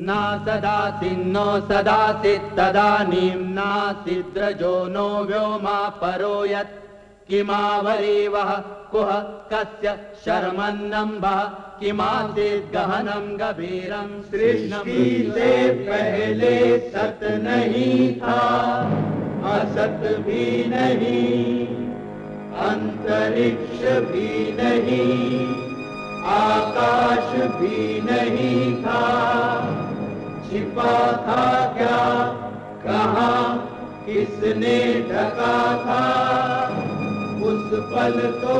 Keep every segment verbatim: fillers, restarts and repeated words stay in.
ना सदासीन् नो सदासीत् तदानीं नासीद्रजो नो व्योमा परो यत् किमावरीवः कुह कस्य शर्मन्नम्भः किमासीत् गहनं गभीरं सृष्टि से पहले सत नहीं था असत भी नहीं अंतरिक्ष भी नहीं आकाश भी नहीं था छिपा था क्या कहाँ किसने ढका था उस पल तो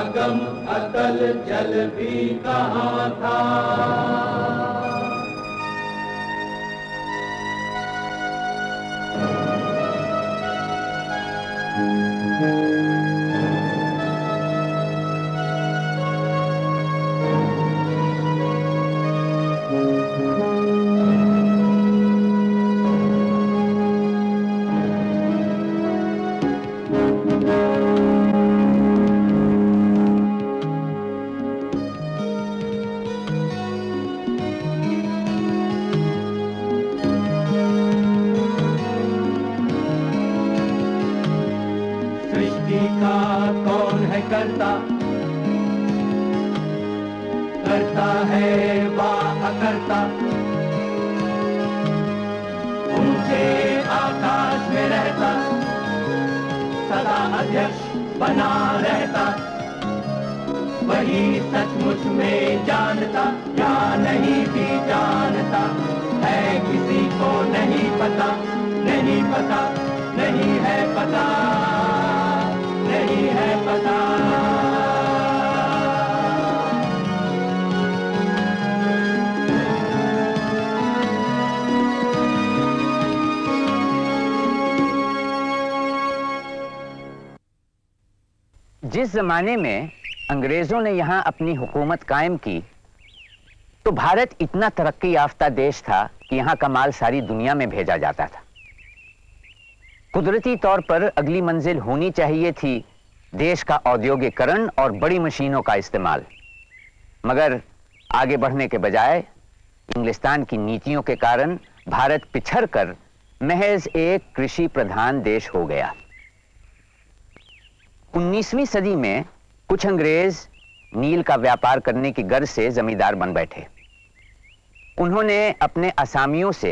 अगम अतल जल भी कहाँ था। जिस जमाने में अंग्रेजों ने यहाँ अपनी हुकूमत कायम की तो भारत इतना तरक्की याफ्ता देश था कि यहाँ का माल सारी दुनिया में भेजा जाता था। कुदरती तौर पर अगली मंजिल होनी चाहिए थी देश का औद्योगिकरण और बड़ी मशीनों का इस्तेमाल, मगर आगे बढ़ने के बजाय इंग्लिस्तान की नीतियों के कारण भारत पिछड़कर महज एक कृषि प्रधान देश हो गया। उन्नीसवीं सदी में कुछ अंग्रेज नील का व्यापार करने की गर्ज से जमींदार बन बैठे। उन्होंने अपने असामियों से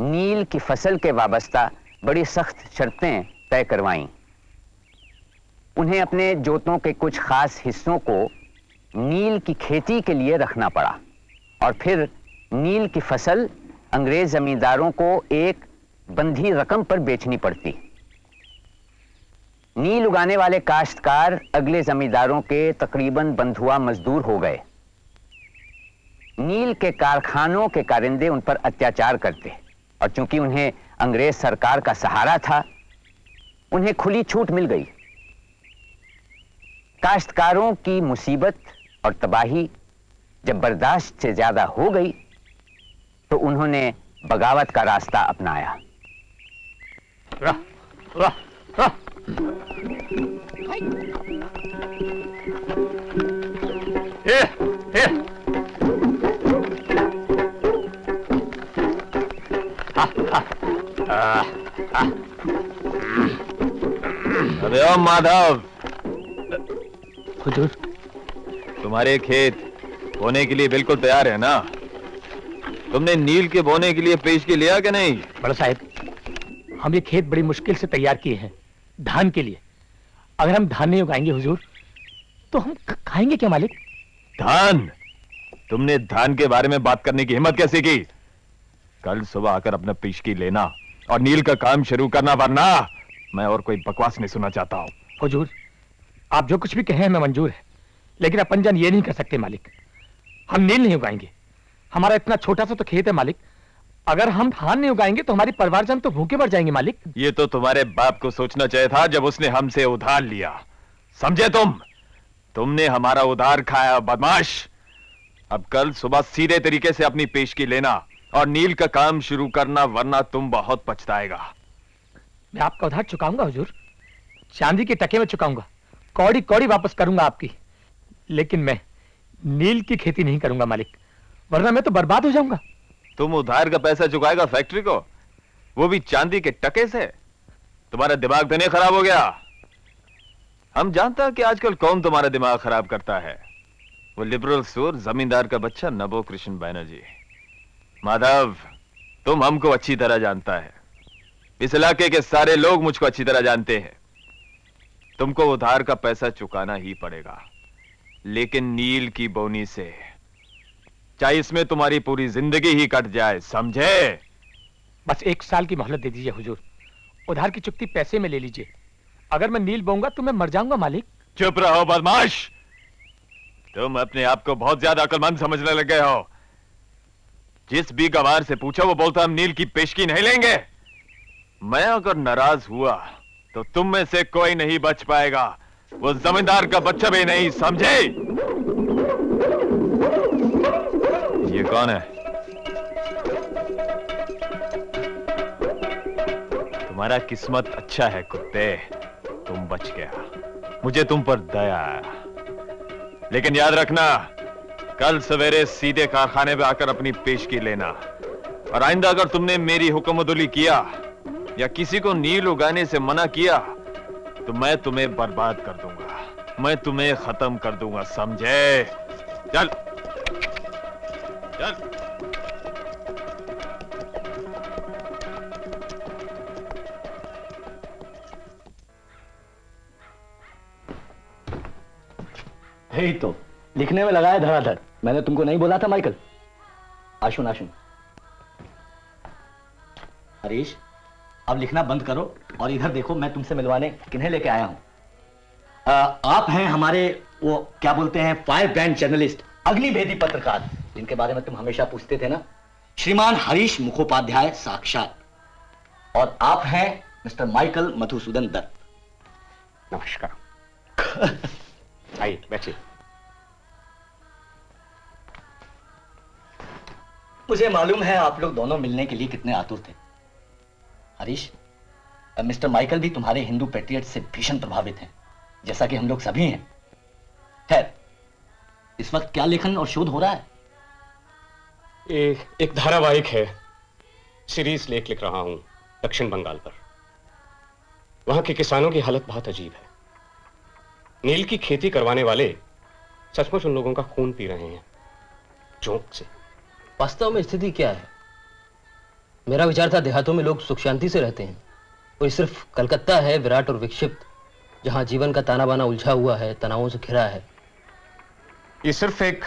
नील की फसल के वाबस्ता बड़ी सख्त शर्तें तय करवाईं। उन्हें अपने जोतों के कुछ खास हिस्सों को नील की खेती के लिए रखना पड़ा और फिर नील की फसल अंग्रेज जमींदारों को एक बंधी रकम पर बेचनी पड़ती। नील उगाने वाले काश्तकार अगले जमींदारों के तकरीबन बंधुआ मजदूर हो गए। नील के कारखानों के कारिंदे उन पर अत्याचार करते और चूंकि उन्हें अंग्रेज सरकार का सहारा था उन्हें खुली छूट मिल गई। काश्तकारों की मुसीबत और तबाही जब बर्दाश्त से ज्यादा हो गई तो उन्होंने बगावत का रास्ता अपनाया। रह, रह, रह। ए, ए। हा, हा, आ, आ। अरे ओ माधव, हुजूर तुम्हारे खेत बोने के लिए बिल्कुल तैयार है ना? तुमने नील के बोने के लिए पेश के लिया कि नहीं? बड़ा साहब, हम ये खेत बड़ी मुश्किल से तैयार किए हैं धान के लिए। अगर हम धान नहीं उगाएंगे हुजूर तो हम खाएंगे क्या मालिक? धान? तुमने धान के बारे में बात करने की हिम्मत कैसे की? कल सुबह आकर अपना पेशगी लेना और नील का काम शुरू करना, वरना मैं और कोई बकवास नहीं सुनना चाहता हूँ। हुजूर आप जो कुछ भी कहें हमें मंजूर है, लेकिन अपन जान ये नहीं कर सकते मालिक। हम नील नहीं उगाएंगे, हमारा इतना छोटा सा तो खेत है मालिक। अगर हम धान नहीं उगाएंगे तो हमारी परिवारजन तो भूखे मर जाएंगे मालिक। ये तो तुम्हारे बाप को सोचना चाहिए था जब उसने हमसे उधार लिया, समझे? तुम तुमने हमारा उधार खाया बदमाश। अब कल सुबह सीधे तरीके से अपनी पेशगी लेना और नील का काम शुरू करना, वरना तुम बहुत पछताएगा। मैं आपका उधार चुकाऊंगा हुजूर, चांदी के टके में चुकाऊंगा, कौड़ी कौड़ी वापस करूंगा आपकी, लेकिन मैं नील की खेती नहीं करूंगा मालिक, वरना मैं तो बर्बाद हो जाऊंगा। तुम उधार का पैसा चुकाएगा फैक्ट्री को, वो भी चांदी के टके से। तुम्हारा दिमाग तो नहीं खराब हो गया? हम जानता कि आजकल कौन तुम्हारा दिमाग खराब करता है, वो लिबरल सूर जमींदार का बच्चा नबाकृष्ण बैनर्जी। माधव, तुम हमको अच्छी तरह जानता है, इस इलाके के सारे लोग मुझको अच्छी तरह जानते हैं। तुमको उधार का पैसा चुकाना ही पड़ेगा, लेकिन नील की बोनी से, चाहे इसमें तुम्हारी पूरी जिंदगी ही कट जाए, समझे? बस एक साल की मोहलत दे दीजिए हुजूर, उधार की चुकती पैसे में ले लीजिए। अगर मैं नील बोऊंगा तो मैं मर जाऊंगा मालिक। चुप रहो बदमाश, तुम अपने आप को बहुत ज्यादा अक्लमंद समझने लग गए हो। जिस भी गवार से पूछा वो बोलता हम नील की पेशगी नहीं लेंगे। मैं अगर नाराज हुआ तो तुम में से कोई नहीं बच पाएगा, वो जमींदार का बच्चा भी नहीं, समझे? ये कौन है? तुम्हारा किस्मत अच्छा है कुत्ते, तुम बच गया, मुझे तुम पर दया आया। लेकिन याद रखना, कल सवेरे सीधे कारखाने पे आकर अपनी पेशगी लेना, और आइंदा अगर तुमने मेरी हुक्मदुली किया या किसी को नील उगाने से मना किया तो मैं तुम्हें बर्बाद कर दूंगा, मैं तुम्हें खत्म कर दूंगा, समझे? चल चल। हे तो लिखने में लगाया धड़ाधड़, मैंने तुमको नहीं बोला था माइकल। आशुन आशुन हरीश, अब लिखना बंद करो और इधर देखो, मैं तुमसे मिलवाने किन्हें लेके आया हूँ। आप हैं हमारे वो क्या बोलते हैं, फायर ब्रांड जर्नलिस्ट, अग्निभेदी पत्रकार, जिनके बारे में तुम हमेशा पूछते थे ना, श्रीमान हरीश मुखोपाध्याय साक्षात। और आप हैं मिस्टर माइकल मधुसूदन दत्त। नमस्कार। आइए बैठिए। मुझे मालूम है आप लोग दोनों मिलने के लिए कितने आतुर थे। हरीश, मिस्टर माइकल भी तुम्हारे हिंदू पेट्रियट से भीषण प्रभावित हैं, जैसा कि हम लोग सभी हैं। खैर, इस वक्त क्या लेखन और शोध हो रहा है? ए, एक धारावाहिक है, सीरीज लेख लिख रहा हूं दक्षिण बंगाल पर। वहां के किसानों की हालत बहुत अजीब है। नील की खेती करवाने वाले सचमुच उन लोगों का खून पी रहे हैं जोंक से। वास्तव में स्थिति क्या है? मेरा विचार था देहातों में लोग सुख शांति से रहते हैं, और सिर्फ कलकत्ता है विराट और विक्षिप्त, जहां जीवन का ताना बाना उलझा हुआ है, तनावों से घिरा है। ये सिर्फ एक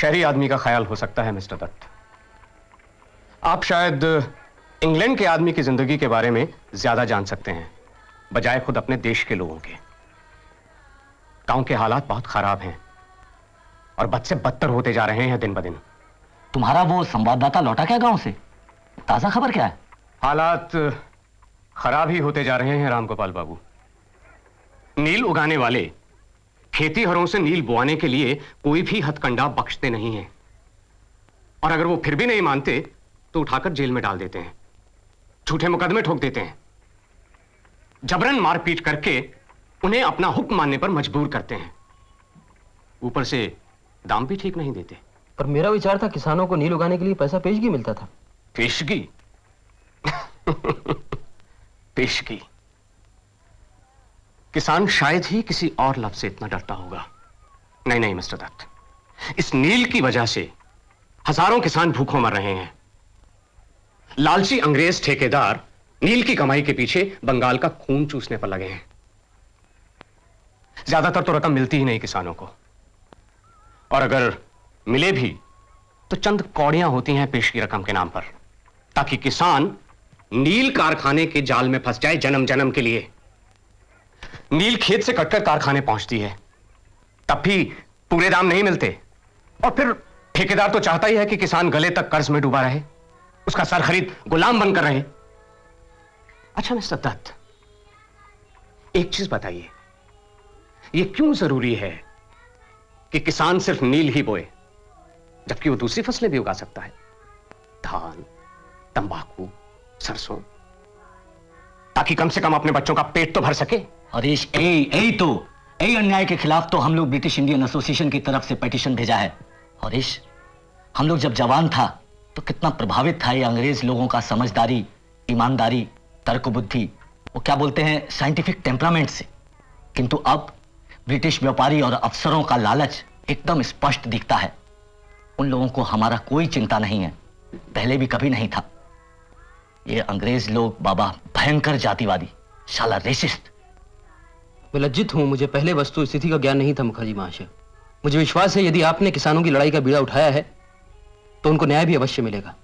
शहरी आदमी का ख्याल हो सकता है मिस्टर दत्त। आप शायद इंग्लैंड के आदमी की जिंदगी के बारे में ज्यादा जान सकते हैं बजाय खुद अपने देश के लोगों के। गांव के हालात बहुत खराब हैं और बद से बदतर होते जा रहे हैं दिन ब दिन। तुम्हारा वो संवाददाता लौटा क्या गाँव से? ताजा खबर क्या है? हालात खराब ही होते जा रहे हैं रामगोपाल बाबू। नील उगाने वाले खेतीहरों से नील बोआने के लिए कोई भी हथकंडा बख्शते नहीं हैं, और अगर वो फिर भी नहीं मानते तो उठाकर जेल में डाल देते हैं, झूठे मुकदमे ठोक देते हैं, जबरन मारपीट करके उन्हें अपना हुक्म मानने पर मजबूर करते हैं। ऊपर से दाम भी ठीक नहीं देते। पर मेरा विचार था किसानों को नील उगाने के लिए पैसा पेशगी मिलता था। पेशगी? पेशगी। किसान शायद ही किसी और लफ्ज से इतना डरता होगा। नहीं नहीं मिस्टर दत्त, इस नील की वजह से हजारों किसान भूखों मर रहे हैं। लालची अंग्रेज ठेकेदार नील की कमाई के पीछे बंगाल का खून चूसने पर लगे हैं। ज्यादातर तो रकम मिलती ही नहीं किसानों को, और अगर मिले भी तो चंद कौड़ियां होती हैं पेशगी रकम के नाम पर, ताकि किसान नील कारखाने के जाल में फंस जाए जन्म जन्म के लिए। नील खेत से कटकर कारखाने पहुंचती है, तब भी पूरे दाम नहीं मिलते, और फिर ठेकेदार तो चाहता ही है कि किसान गले तक कर्ज में डूबा रहे, उसका सर खरीद गुलाम बनकर रहे। अच्छा मिस्टर दत्त, एक चीज बताइए, यह क्यों जरूरी है कि किसान सिर्फ नील ही बोए, जबकि वो दूसरी फसलें भी उगा सकता है, धान, तंबाकू, सरसों, ताकि कम से कम अपने बच्चों का पेट तो भर सके। हरीश, ए, ए तो ए अन्याय के खिलाफ तो हम लोग ब्रिटिश इंडियन एसोसिएशन की तरफ से पिटीशन भेजा है। हरीश, हम लोग जब जवान था तो कितना प्रभावित था ये अंग्रेज लोगों का समझदारी, ईमानदारी, तर्क बुद्धि, वो क्या बोलते हैं साइंटिफिक टेम्परामेंट से। किंतु अब ब्रिटिश व्यापारी और अफसरों का लालच एकदम स्पष्ट दिखता है। उन लोगों को हमारा कोई चिंता नहीं है, पहले भी कभी नहीं था। ये अंग्रेज लोग बाबा भयंकर जातिवादी, शाला रेसिस्ट। मैं लज्जित हूं, मुझे पहले वस्तु स्थिति का ज्ञान नहीं था मुखर्जी महाशय। मुझे विश्वास है यदि आपने किसानों की लड़ाई का बीड़ा उठाया है तो उनको न्याय भी अवश्य मिलेगा।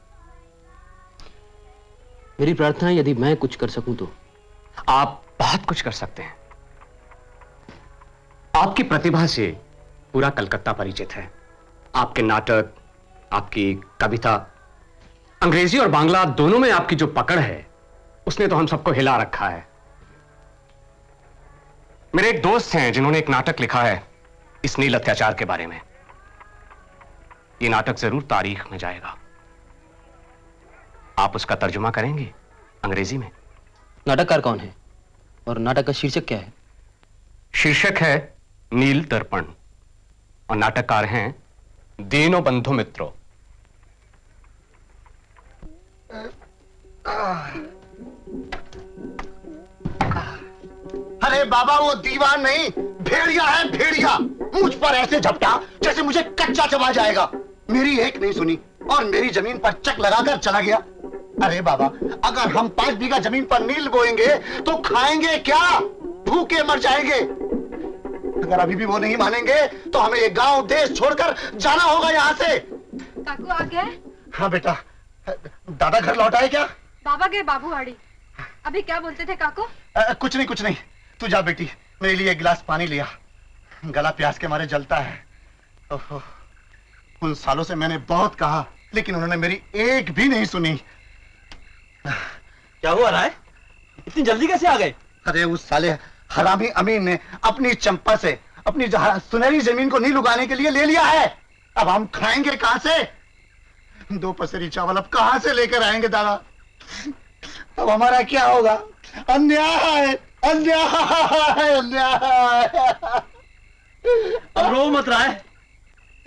मेरी प्रार्थना है यदि मैं कुछ कर सकूं तो। आप बहुत कुछ कर सकते हैं, आपकी प्रतिभा से पूरा कलकत्ता परिचित है। आपके नाटक, आपकी कविता, अंग्रेजी और बांग्ला दोनों में आपकी जो पकड़ है उसने तो हम सबको हिला रखा है। मेरे एक दोस्त हैं जिन्होंने एक नाटक लिखा है इस नील अत्याचार के बारे में। ये नाटक जरूर तारीख में जाएगा। आप उसका तर्जुमा करेंगे अंग्रेजी में। नाटककार कौन है और नाटक का शीर्षक क्या है? शीर्षक है नील दर्पण और नाटककार हैं दीनबंधु मित्र। अरे बाबा वो दीवान नहीं भेड़िया है, भेड़िया मुझ पर ऐसे झपटा जैसे मुझे कच्चा चबा जाएगा। मेरी एक नहीं सुनी और मेरी जमीन पर चक लगाकर चला गया। अरे बाबा अगर हम पांच बीघा जमीन पर नील बोएंगे तो खाएंगे क्या? भूखे मर जाएंगे। अगर अभी भी वो नहीं मानेंगे तो हमें ये गांव देश छोड़कर जाना होगा यहाँ से। काकू आ गए? हाँ बेटा। दादा घर लौट आए क्या? बाबा गए बाबूवाड़ी। अभी क्या बोलते थे काकू? आ, कुछ नहीं कुछ नहीं। तू जा बेटी, मेरे लिए एक गिलास पानी लिया, गला प्यास के मारे जलता है। ओहो, उन सालों से मैंने बहुत कहा लेकिन उन्होंने मेरी एक भी नहीं सुनी। क्या हुआ राय, इतनी जल्दी कैसे आ गए? अरे उस साले हरामी अमीन ने अपनी चंपा से अपनी सुनहरी जमीन को नील उगाने के लिए ले लिया है। अब हम खाएंगे कहां से? दो पसेरी चावल अब कहां से लेकर आएंगे दादा? अब हमारा क्या होगा? अन्याय अन्याय अन्याय। रो मत राय,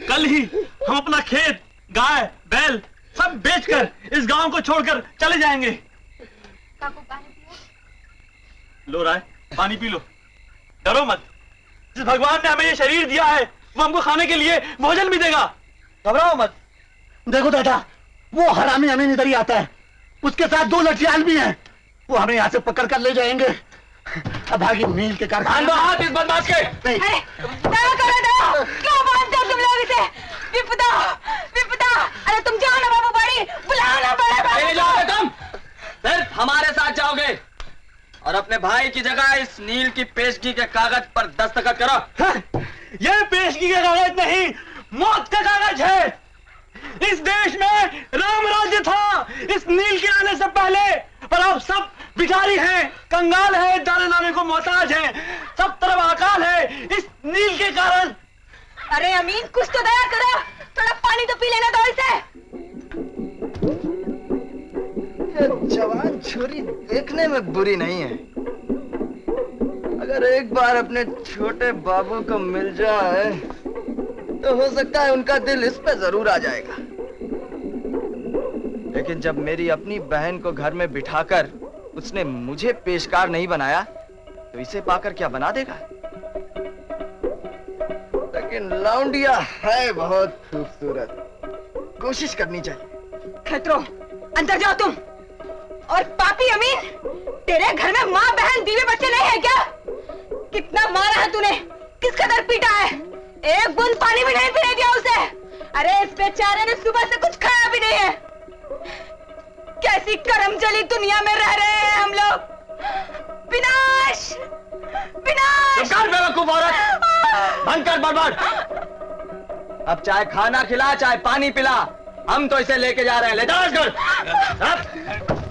कल ही हम अपना खेत, गाय, बैल सब बेचकर इस गांव को छोड़कर चले जाएंगे। काकू पानी पियो। लो राय पानी पी लो, डरो मत। जिस भगवान ने हमें ये शरीर दिया है वो हमको खाने के लिए भोजन भी देगा, घबराओ मत। देखो दादा वो हरामी हमें इधर ही आता है, उसके साथ दो लठियाल भी हैं, वो हमें यहाँ से पकड़ कर ले जाएंगे। अब आगे नील के कारखाने में हाथ इस बदमाश के। अरे दया करो दया, क्यों बांधते हो तुम लोग इसे? विपदा विपदा। अरे तुम जाओ ना बाबू बड़ी, बुलाओ ना बड़े बड़े। जाओगे तुम, सिर्फ हमारे साथ जाओगे और अपने भाई की जगह इस नील की पेशगी के कागज पर दस्तखत करो। ये पेशगी का कागज नहीं, मौत का कागज है। इस देश में राम राज्य था इस नील के आने से पहले, पर अब सब भिखारी हैं, कंगाल हैं, दाने नाने को मोहताज हैं, सब तरफ अकाल है इस नील के कारण। अरे अमीन कुछ तो दया करो, थोड़ा पानी तो पी लेना दो इसे। जवान छोरी देखने में बुरी नहीं है, अगर एक बार अपने छोटे बाबू को मिल जाए तो हो सकता है उनका दिल इस पे जरूर आ जाएगा। लेकिन जब मेरी अपनी बहन को घर में बिठाकर उसने मुझे पेशकार नहीं बनाया तो इसे पाकर क्या बना देगा? लेकिन लाउंडिया है बहुत खूबसूरत, कोशिश करनी चाहिए। खतरो अंदर जाओ तुम। और पापी अमीन, तेरे घर में माँ बहन बीवी बच्चे नहीं है क्या? कितना मारा है तूने, किस कदर पीटा है, एक बूंद पानी भी नहीं पीने दिया उसे। अरे इस बेचारे ने सुबह से कुछ खाया भी नहीं है। कैसी करमजली दुनिया में रह रहे हैं हम लोग। विनाश विनाश। बेवकूफ औरत, बंद कर बड़बड़। अब चाहे खाना खिला चाहे पानी पिला, हम तो इसे लेके जा रहे हैं। ले जाओ इसको।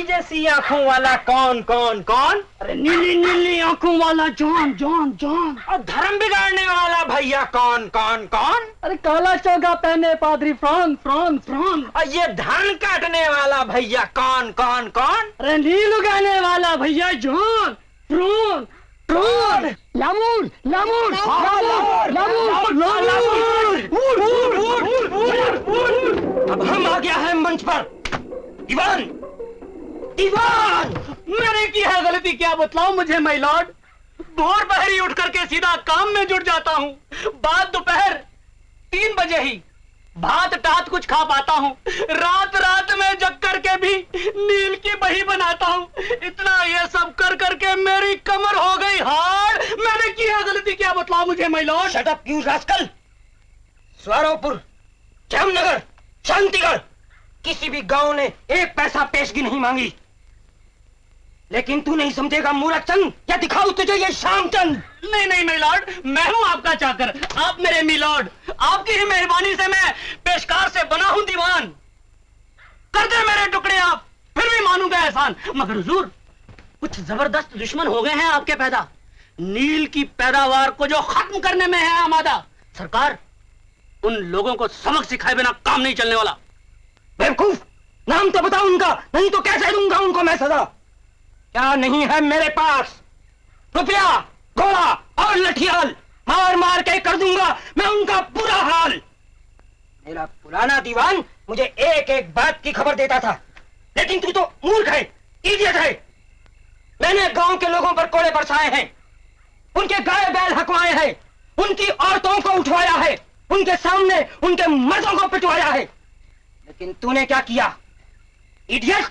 नीली जैसी आँखों वाला कौन कौन कौन? अरे नीली नीली आँखों वाला जॉन जॉन जॉन। और धर्म बिगाड़ने वाला भैया कौन कौन कौन? अरे काला चोगा पहने पादरी फ्रॉन फ्रॉन फ्रॉन। और ये धान काटने वाला भैया कौन कौन कौन? अरे नील उगाने वाला भैया जॉन फ्रॉन फ्रॉन। लामूर लामूर लामूर लामूर। अब हम आ गया है मंच पर। इवान, इवान, मैंने की है गलती क्या बतलाऊं मुझे माय लॉर्ड। भोर पहरी उठ करके सीधा काम में जुट जाता हूँ। बाद दोपहर तीन बजे ही भात टात कुछ खा पाता हूँ। रात रात में जग करके भी नील की बही बनाता हूँ। इतना ये सब कर करके मेरी कमर हो गई हार्ड। मैंने की है गलती क्या बतलाऊं मुझे my lord. Shut up you rascal. Swaropur, Jamnagar, Shantigarh किसी भी गांव ने एक पैसा पेशगी नहीं मांगी, लेकिन तू नहीं समझेगा मूरख चंद, या दिखाऊं तुझे ये शाम चंद। नहीं नहीं माय लॉर्ड, मैं हूँ आपका चाकर, आप मेरे मिलॉर्ड। आपकी ही मेहरबानी से मैं पेशकार से बना हूँ दीवान। कर दे मेरे टुकड़े आप, फिर भी मानूंगा एहसान। मगर हुजूर, कुछ जबरदस्त दुश्मन हो गए हैं आपके पैदा। नील की पैदावार को जो खत्म करने में है आमादा। सरकार उन लोगों को सबक सिखाए बिना काम नहीं चलने वाला। बेवकूफ, नाम तो बताओ उनका, नहीं तो कैसे दूंगा उनको मैं सजा। क्या नहीं है मेरे पास? रुपया, घोड़ा और लठियाल। मार मार के कर दूंगा मैं उनका बुरा हाल। मेरा पुराना दीवान मुझे एक एक बात की खबर देता था, लेकिन तू तो मूर्ख है, इडियट है। मैंने गांव के लोगों पर कोड़े बरसाए हैं, उनके गाय बैल हकवाए हैं, उनकी औरतों को उठवाया है, उनके सामने उनके मर्दों को पिटवाया है, लेकिन तूने क्या किया इडियट।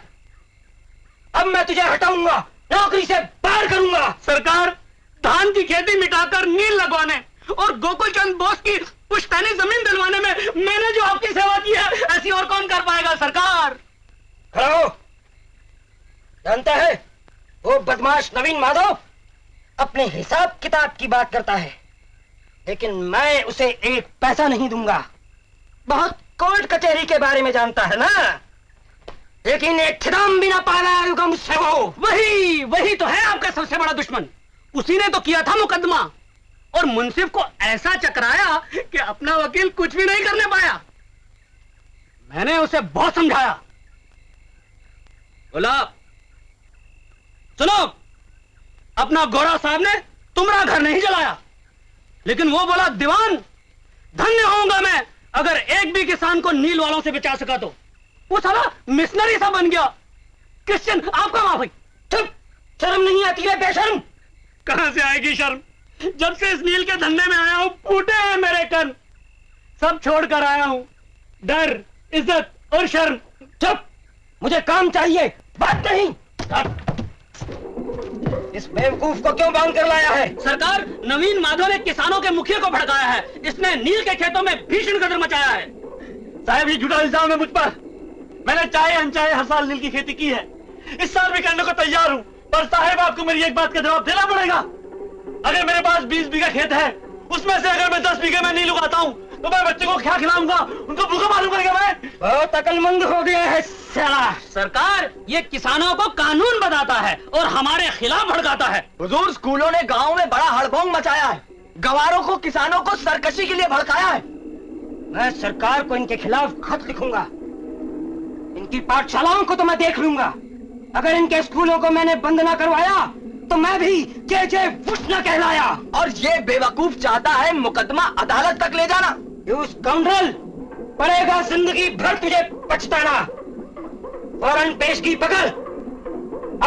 अब मैं तुझे हटाऊंगा, नौकरी से बाहर करूंगा। सरकार, धान की खेती मिटाकर नील लगवाने और गोकुल चंद बोस की पुश्तैनी जमीन दिलवाने में मैंने जो आपकी सेवा की है, ऐसी और कौन कर पाएगा। सरकार खड़ा हो। जानता है वो बदमाश नवीन माधव अपने हिसाब किताब की बात करता है, लेकिन मैं उसे एक पैसा नहीं दूंगा। बहुत कोर्ट कचहरी के बारे में जानता है ना, लेकिन एक छिदाम भी ना पा रहा मुझसे वो। वही वही तो है आपका सबसे बड़ा दुश्मन। उसी ने तो किया था मुकदमा और मुंसिफ को ऐसा चकराया कि अपना वकील कुछ भी नहीं करने पाया। मैंने उसे बहुत समझाया, बोला सुनो अपना गोरा साहब ने तुम्हारा घर नहीं जलाया, लेकिन वो बोला दीवान धन्य होऊंगा मैं अगर एक भी किसान को नील वालों से बचा सका तो। वो साला मिशनरी सा बन गया क्रिश्चियन। आपका माफी। चुप, शर्म नहीं आती है बेशर्म? कहां से आएगी शर्म, जब से इस नील के धंधे में आया हूं फूटे हैं मेरे कन। सब छोड़कर आया हूं डर, इज्जत और शर्म। चुप, मुझे काम चाहिए बात नहीं। इस बेवकूफ को क्यों बांध कर लाया है? सरकार, नवीन माधव ने किसानों के मुखिया को भड़काया है। इसने नील के खेतों में भीषण कदर मचाया है। साहब, ये झूठा इल्जाम है मुझ पर। मैंने चाहे अनचाहे हर साल नील की खेती की है, इस साल भी करने को तैयार हूँ। पर साहब, आपको मेरी एक बात का जवाब देना पड़ेगा। अगर मेरे पास बीस बीघा खेत है, उसमें से अगर मैं दस बीघे में नील उगाता हूँ तो मैं बच्चे को क्या खिलाऊंगा? उनको भूखा मारूंगा क्या मैं? बहुत अकलमंद हो गया है साला। सरकार, ये किसानों को कानून बताता है और हमारे खिलाफ भड़काता है। हुजूर, स्कूलों ने गांव में बड़ा हड़गोंग मचाया है, गवारों को, किसानों को सरकशी के लिए भड़काया है। मैं सरकार को इनके खिलाफ खत लिखूंगा। इनकी पाठशालाओं को तो मैं देख लूंगा, अगर इनके स्कूलों को मैंने बंद न करवाया तो मैं भी जे जे वुश न कहलाया। और ये बेवकूफ चाहता है मुकदमा अदालत तक ले जाना। यू स्कंडल, पड़ेगा जिंदगी भर तुझे पछताना। फौरन पेशगी पकड़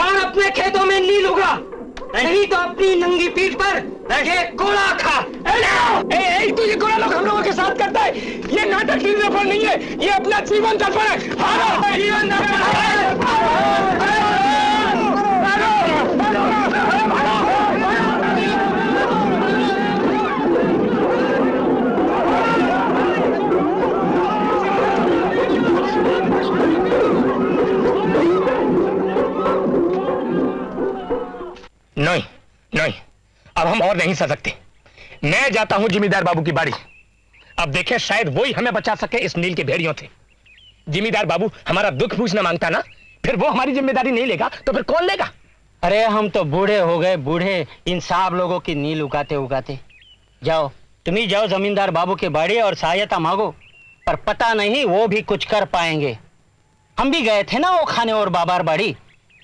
और अपने खेतों में नील उगा, नहीं तो अपनी नंगी पीठ पर ये कोड़ा खा। ए, ए, तू ये कोड़ा लोग हम लोगों के साथ करता है। ये नाटक नील दर्पण नहीं है, ये अपना जीवन दर्पण है। हारो जीवन दर्पण। नहीं नहीं, अब हम और नहीं सह सकते। मैं जाता हूं जिमीदार बाबू की बाड़ी। अब देखें, शायद वो ही हमें बचा सके इस नील के भेड़ियों से। जिमीदार बाबू हमारा दुख पूछना मांगता ना, फिर वो हमारी जिम्मेदारी नहीं लेगा तो फिर कौन लेगा? अरे हम तो बूढ़े हो गए, बूढ़े इन साहब लोगों की नील उगाते उगाते। जाओ तुम ही जाओ जमींदार बाबू के बाड़े और सहायता मांगो, पर पता नहीं वो भी कुछ कर पाएंगे। हम भी गए थे ना वो खाने और बाबार बाड़ी,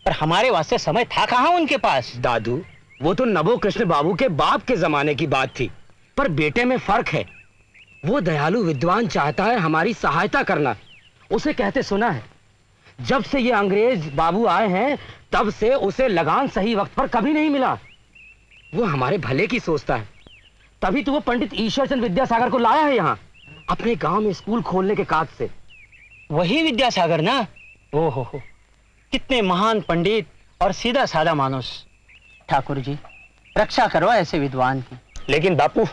पर हमारे वास्ते समय था कहाँ उनके पास। दादू वो तो नबोकृष्ण बाबू के बाप के जमाने की बात थी, पर बेटे में फर्क है। वो दयालु विद्वान चाहता है हमारी सहायता करना। उसे कहते सुना है जब से ये अंग्रेज बाबू आए हैं तब से उसे लगान सही वक्त पर कभी नहीं मिला। वो हमारे भले की सोचता है, तभी तो वो पंडित ईश्वर चंद्र विद्यासागर को लाया है यहाँ अपने गांव में स्कूल खोलने के काज से। वही विद्यासागर ना? ओ हो हो, कितने महान पंडित और सीधा साधा मानुस। ठाकुर जी रक्षा करो ऐसे विद्वान की। लेकिन बापू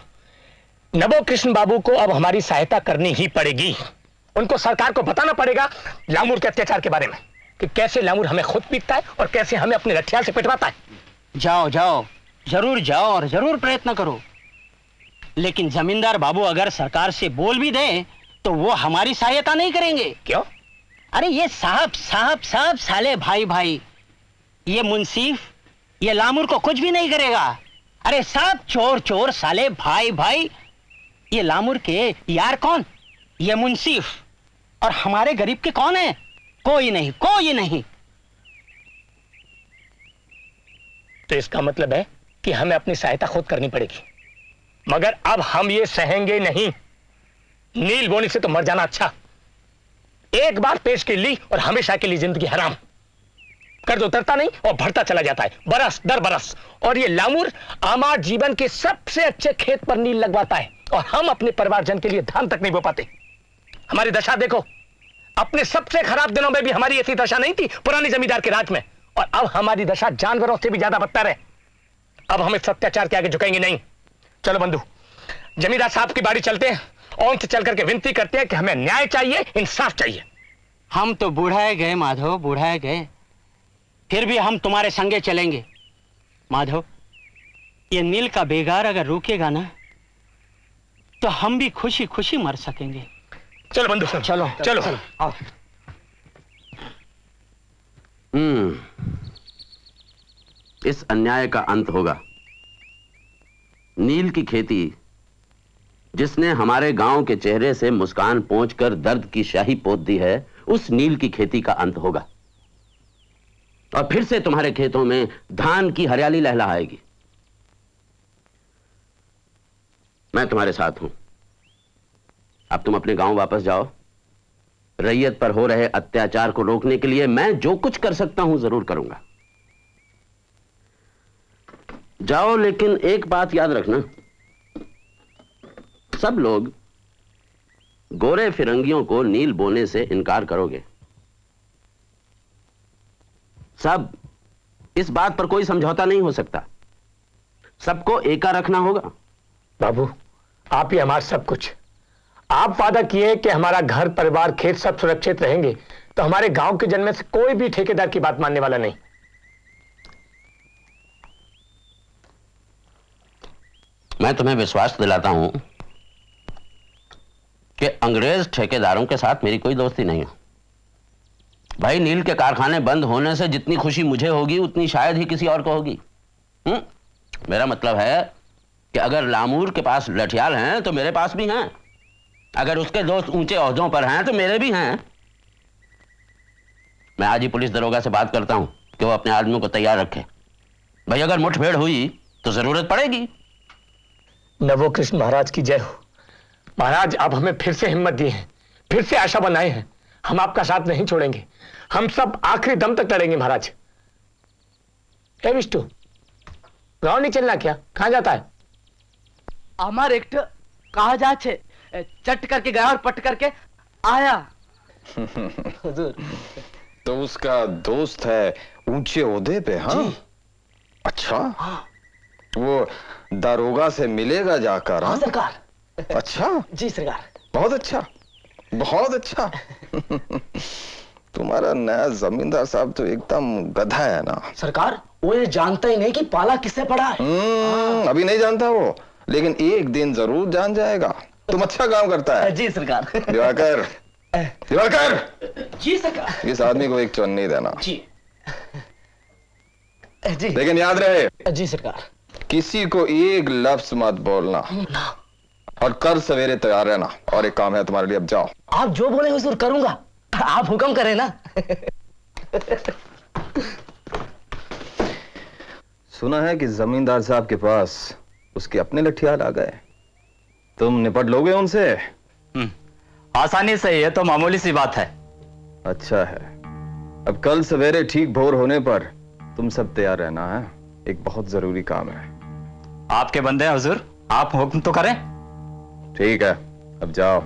नबोकृष्ण बाबू को अब हमारी सहायता करनी ही पड़ेगी। उनको सरकार को बताना पड़ेगा लामूर के अत्याचार के बारे में कि कैसे लामूर हमें खुद पीटता है और कैसे हमें अपने हथियार से पिटवाता है। जाओ जाओ जरूर जाओ और जरूर प्रयत्न करो, लेकिन जमींदार बाबू अगर सरकार से बोल भी दें तो वो हमारी सहायता नहीं करेंगे। क्यों? अरे ये साहब साहब साहब साले भाई भाई, ये मुंसीफ ये लामूर को कुछ भी नहीं करेगा। अरे साहब चोर चोर साले भाई भाई, ये लामूर के यार कौन? ये मुंसीफ। और हमारे गरीब के कौन है? कोई नहीं, कोई नहीं। तो इसका मतलब है कि हमें अपनी सहायता खुद करनी पड़ेगी, मगर अब हम ये सहेंगे नहीं। नील बोनी से तो मर जाना अच्छा। एक बार पेश की ली और हमेशा के लिए जिंदगी हराम। कर्ज उतरता नहीं और भरता चला जाता है बरस दर बरस। और ये लामूर आमार जीवन के सबसे अच्छे खेत पर नील लगवाता है और हम अपने परिवारजन के लिए धान तक नहीं बो पाते। हमारी दशा देखो, अपने सबसे खराब दिनों में भी हमारी ऐसी दशा नहीं थी पुराने जमींदार के राज में, और अब हमारी दशा जानवरों से भी ज्यादा बदतर है। अब हम इस अत्याचार के आगे झुकेंगे नहीं। चलो बंधु जमींदार साहब की बाड़ी चलते हैं और उनसे चल करके विनती करते हैं कि हमें न्याय चाहिए, इंसाफ चाहिए। हम तो बुढ़ाए गए माधव, बुढ़ाए गए, फिर भी हम तुम्हारे संगे चलेंगे। माधव ये नील का बेगार अगर रुकेगा ना तो हम भी खुशी खुशी मर सकेंगे। चलो बंधु चलो चलो, चलो, चलो, चलो। हम्म, इस अन्याय का अंत होगा। नील की खेती जिसने हमारे गांव के चेहरे से मुस्कान पोंछकर दर्द की स्याही पोत दी है, उस नील की खेती का अंत होगा और फिर से तुम्हारे खेतों में धान की हरियाली लहलहाएगी। मैं तुम्हारे साथ हूं। अब तुम अपने गांव वापस जाओ। रैयत पर हो रहे अत्याचार को रोकने के लिए मैं जो कुछ कर सकता हूं जरूर करूंगा। जाओ, लेकिन एक बात याद रखना, सब लोग गोरे फिरंगियों को नील बोने से इनकार करोगे। सब इस बात पर कोई समझौता नहीं हो सकता, सबको एका रखना होगा। बाबू आप ही हमारा सब कुछ। आप वादा किए कि हमारा घर परिवार खेत सब सुरक्षित रहेंगे, तो हमारे गांव के जन में से कोई भी ठेकेदार की बात मानने वाला नहीं। मैं तुम्हें विश्वास दिलाता हूं कि अंग्रेज ठेकेदारों के साथ मेरी कोई दोस्ती नहीं है। भाई नील के कारखाने बंद होने से जितनी खुशी मुझे होगी उतनी शायद ही किसी और को होगी। हुँ? मेरा मतलब है कि अगर लामूर के पास लठियाल हैं तो मेरे पास भी हैं, अगर उसके दोस्त ऊंचे ओहदों पर हैं तो मेरे भी हैं। मैं आज ही पुलिस दरोगा से बात करता हूं कि वो अपने आदमियों को तैयार रखे। भाई अगर मुठभेड़ हुई तो जरूरत पड़ेगी। नबोकृष्ण महाराज की जय हो। महाराज आप हमें फिर से हिम्मत दी है, फिर से आशा बनाए हैं। हम आपका साथ नहीं छोड़ेंगे, हम सब आखिरी दम तक लड़ेंगे। महाराज ए विष्टु गांव नहीं चलना क्या? कहाँ जाता है? हमार एक तो कहा जा छे चट करके गया और पट करके आया। तो उसका दोस्त है ऊंचे ओहदे पे? हाँ अच्छा हाँ। वो दारोगा से मिलेगा जाकर? हाँ सरकार। अच्छा जी सरकार, बहुत अच्छा बहुत अच्छा। तुम्हारा नया जमींदार साहब तो एकदम गधा है ना सरकार। वो ये जानता ही नहीं कि पाला किससे पड़ा है। आ, अभी नहीं जानता वो, लेकिन एक दिन जरूर जान जाएगा। तुम अच्छा काम करता है जी सरकार। दिवाकर दिवाकर जी सरकार, इस आदमी को एक चुन्नी देना जी। जी लेकिन याद रहे जी सरकार, किसी को एक लफ्ज मत बोलना और कल सवेरे तैयार रहना। और एक काम है तुम्हारे लिए, अब जाओ। आप जो बोले हुजूर करूंगा, आप हुक्म करें ना। सुना है कि जमींदार साहब के पास उसके अपने लठियाल आ गए, तुम निपट लोगे उनसे? आसानी से, ये तो मामूली सी बात है। अच्छा है, अब कल सवेरे ठीक भोर होने पर तुम सब तैयार रहना है, एक बहुत जरूरी काम है। आपके बंदे हैं हुजूर, आप हुक्म तो करें। ठीक है, अब जाओ।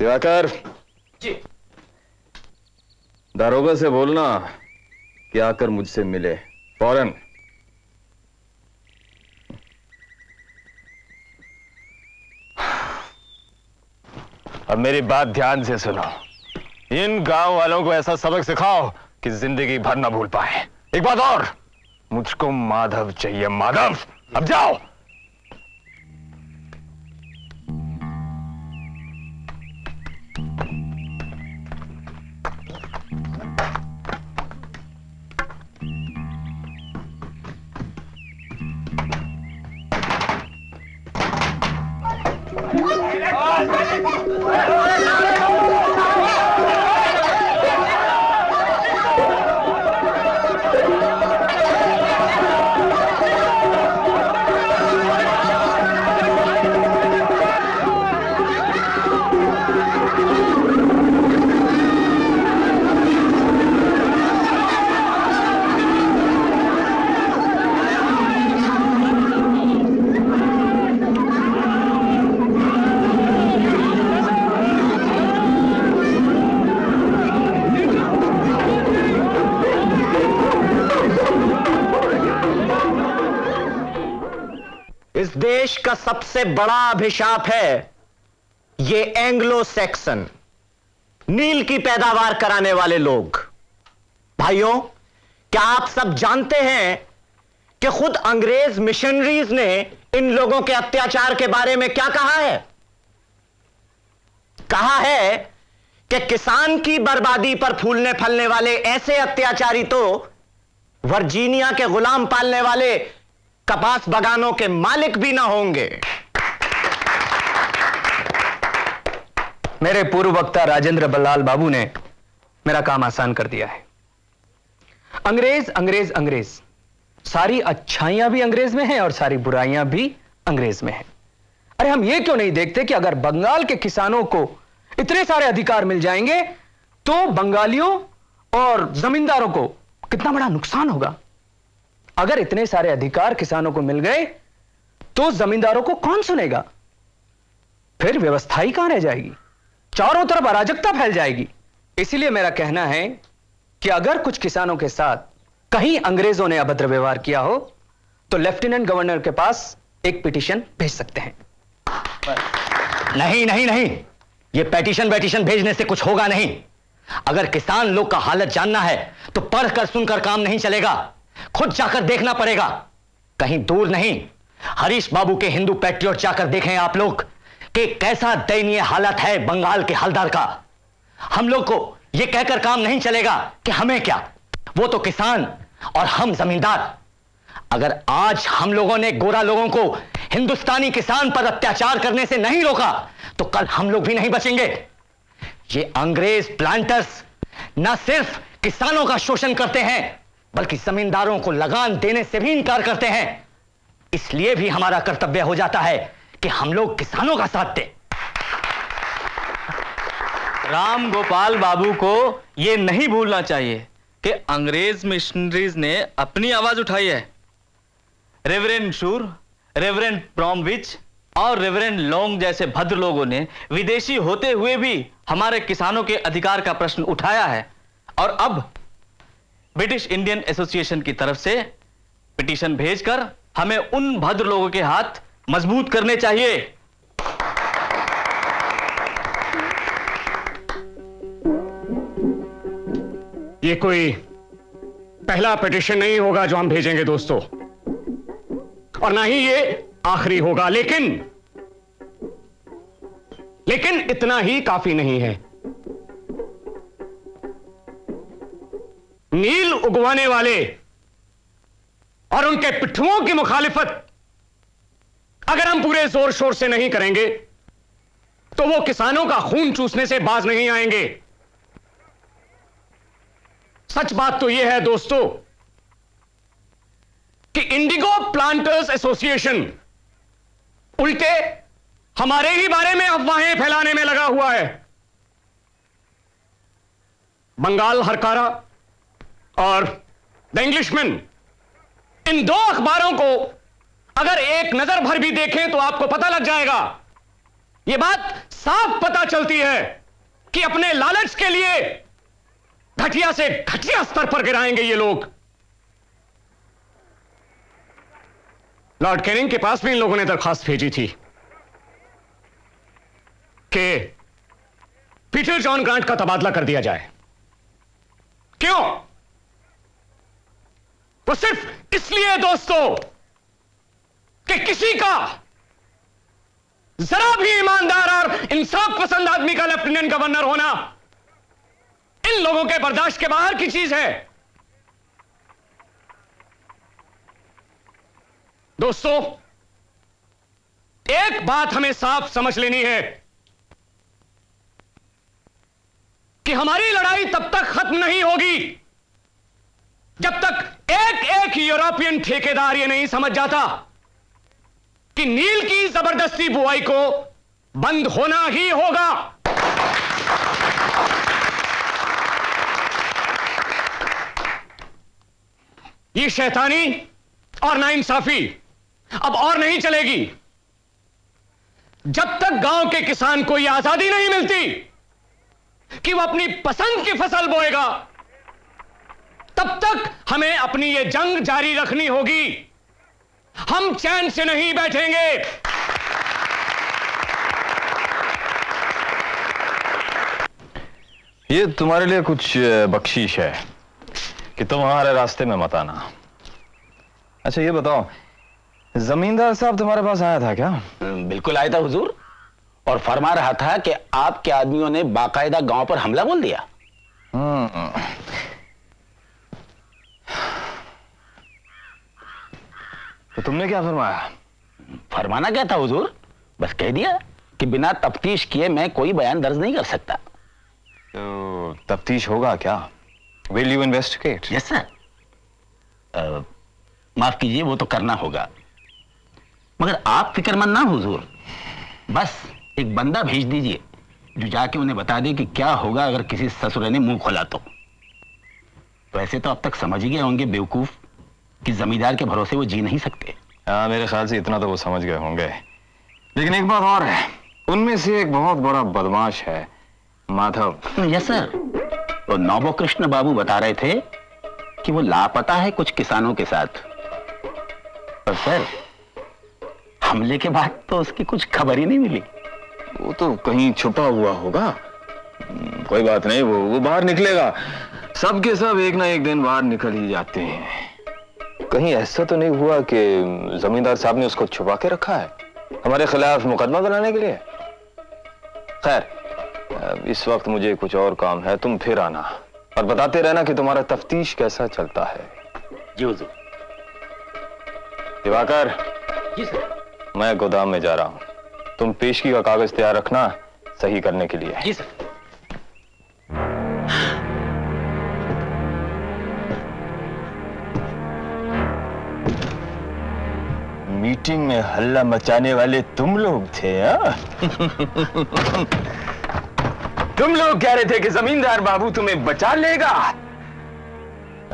दिवाकर जी, दारोगा से बोलना कि आकर मुझसे मिले फौरन। अब मेरी बात ध्यान से सुनो, इन गांव वालों को ऐसा सबक सिखाओ कि जिंदगी भर ना भूल पाए। एक बात और, मुझको माधव चाहिए, माधव। अब जाओ। सबसे बड़ा अभिशाप है ये एंग्लो सैक्सन, नील की पैदावार कराने वाले लोग। भाइयों, क्या आप सब जानते हैं कि खुद अंग्रेज मिशनरीज ने इन लोगों के अत्याचार के बारे में क्या कहा है? कहा है कि किसान की बर्बादी पर फूलने फलने वाले ऐसे अत्याचारी तो वर्जीनिया के गुलाम पालने वाले कपास बगानों के मालिक भी ना होंगे। मेरे पूर्व वक्ता राजेंद्र बल्लाल बाबू ने मेरा काम आसान कर दिया है। अंग्रेज अंग्रेज अंग्रेज, सारी अच्छाइयां भी अंग्रेज में हैं और सारी बुराइयां भी अंग्रेज में हैं। अरे हम ये क्यों नहीं देखते कि अगर बंगाल के किसानों को इतने सारे अधिकार मिल जाएंगे तो बंगालियों और जमींदारों को कितना बड़ा नुकसान होगा। अगर इतने सारे अधिकार किसानों को मिल गए तो जमींदारों को कौन सुनेगा? फिर व्यवस्था ही कहां रह जाएगी? चारों तरफ अराजकता फैल जाएगी। इसीलिए मेरा कहना है कि अगर कुछ किसानों के साथ कहीं अंग्रेजों ने अभद्र व्यवहार किया हो तो लेफ्टिनेंट गवर्नर के पास एक पिटीशन भेज सकते हैं। नहीं नहीं नहीं, यह पिटीशन पिटीशन भेजने से कुछ होगा नहीं। अगर किसान लोग का हालत जानना है तो पढ़कर सुनकर काम नहीं चलेगा, खुद जाकर देखना पड़ेगा। कहीं दूर नहीं, हरीश बाबू के हिंदू पैट्रियट जाकर देखें आप लोग कि कैसा दयनीय हालत है बंगाल के हलदार का। हम लोग को यह कहकर काम नहीं चलेगा कि हमें क्या, वो तो किसान और हम जमींदार। अगर आज हम लोगों ने गोरा लोगों को हिंदुस्तानी किसान पर अत्याचार करने से नहीं रोका तो कल हम लोग भी नहीं बचेंगे। ये अंग्रेज प्लांटर्स न सिर्फ किसानों का शोषण करते हैं बल्कि जमींदारों को लगान देने से भी इनकार करते हैं। इसलिए भी हमारा कर्तव्य हो जाता है कि हम लोग किसानों का साथ दें। राम गोपाल बाबू को यह नहीं भूलना चाहिए कि अंग्रेज मिशनरीज ने अपनी आवाज उठाई है। रेवरेंड शूर, रेवरेंड ब्रॉमविच और रेवरेंड लॉन्ग जैसे भद्र लोगों ने विदेशी होते हुए भी हमारे किसानों के अधिकार का प्रश्न उठाया है। और अब ब्रिटिश इंडियन एसोसिएशन की तरफ से पिटीशन भेजकर हमें उन भद्र लोगों के हाथ मजबूत करने चाहिए। ये कोई पहला पिटीशन नहीं होगा जो हम भेजेंगे दोस्तों, और ना ही ये आखिरी होगा। लेकिन लेकिन इतना ही काफी नहीं है। नील उगवाने वाले और उनके पिट्ठुओं की मुखालिफत अगर हम पूरे जोर शोर से नहीं करेंगे तो वो किसानों का खून चूसने से बाज नहीं आएंगे। सच बात तो ये है दोस्तों कि इंडिगो प्लांटर्स एसोसिएशन उल्टे हमारे ही बारे में अफवाहें फैलाने में लगा हुआ है। बंगाल हरकारा और द इंग्लिशमैन, इन दो अखबारों को अगर एक नजर भर भी देखें तो आपको पता लग जाएगा। यह बात साफ पता चलती है कि अपने लालच के लिए घटिया से घटिया स्तर पर गिराएंगे ये लोग। लॉर्ड कैनिंग के पास भी इन लोगों ने दरखास्त भेजी थी कि पीटर जॉन ग्रांट का तबादला कर दिया जाए। क्यों? वो सिर्फ इसलिए दोस्तों कि किसी का जरा भी ईमानदार और इंसाफ पसंद आदमी का लेफ्टिनेंट गवर्नर होना इन लोगों के बर्दाश्त के बाहर की चीज है। दोस्तों, एक बात हमें साफ समझ लेनी है कि हमारी लड़ाई तब तक खत्म नहीं होगी जब तक एक एक यूरोपियन ठेकेदार यह नहीं समझ जाता कि नील की जबरदस्ती बुआई को बंद होना ही होगा। ये शैतानी और नाइंसाफी अब और नहीं चलेगी। जब तक गांव के किसान को यह आजादी नहीं मिलती कि वह अपनी पसंद की फसल बोएगा तब तक हमें अपनी ये जंग जारी रखनी होगी। हम चैन से नहीं बैठेंगे। ये तुम्हारे लिए कुछ बख्शीश है कि तुम हमारे रास्ते में मत आना। अच्छा ये बताओ, जमींदार साहब तुम्हारे पास आया था क्या? बिल्कुल आया था हुजूर, और फरमा रहा था कि आपके आदमियों ने बाकायदा गांव पर हमला बोल दिया। तो तुमने क्या फरमाया? फरमाना क्या था हुजूर, बस कह दिया कि बिना तफ्तीश किए मैं कोई बयान दर्ज नहीं कर सकता। तो तफ्तीश होगा क्या? Will you investigate? Yes sir. माफ कीजिए, वो तो करना होगा, मगर आप फिक्रमंद ना हुजूर, बस एक बंदा भेज दीजिए जो जाके उन्हें बता दे कि क्या होगा अगर किसी ससुरे ने मुंह खोला तो। वैसे तो अब तक समझ ही गए होंगे बेवकूफ कि जमींदार के भरोसे वो जी नहीं सकते। आ, मेरे ख्याल से इतना तो वो समझ गए होंगे, लेकिन एक बात और है, उनमें से एक बहुत बड़ा बदमाश है, माधव। Yes sir. वो नबाकृष्ण बाबू बता रहे थे कि वो लापता है कुछ किसानों के साथ, पर सर हमले के बाद तो उसकी कुछ खबर ही नहीं मिली। वो तो कहीं छुपा हुआ होगा। कोई बात नहीं, वो वो बाहर निकलेगा। सबके सब एक ना एक दिन बाहर निकल ही जाते हैं। कहीं ऐसा तो नहीं हुआ कि जमींदार साहब ने उसको छुपा के रखा है हमारे खिलाफ मुकदमा बनाने के लिए? खैर, इस वक्त मुझे कुछ और काम है, तुम फिर आना और बताते रहना कि तुम्हारा तफ्तीश कैसा चलता है। जी हुजूर। दिवाकर। जी सर। मैं गोदाम में जा रहा हूँ, तुम पेशगी का कागज तैयार रखना सही करने के लिए। जी सर। मीटिंग में हल्ला मचाने वाले तुम लोग थे या? तुम लोग कह रहे थे कि जमींदार बाबू तुम्हें बचा लेगा।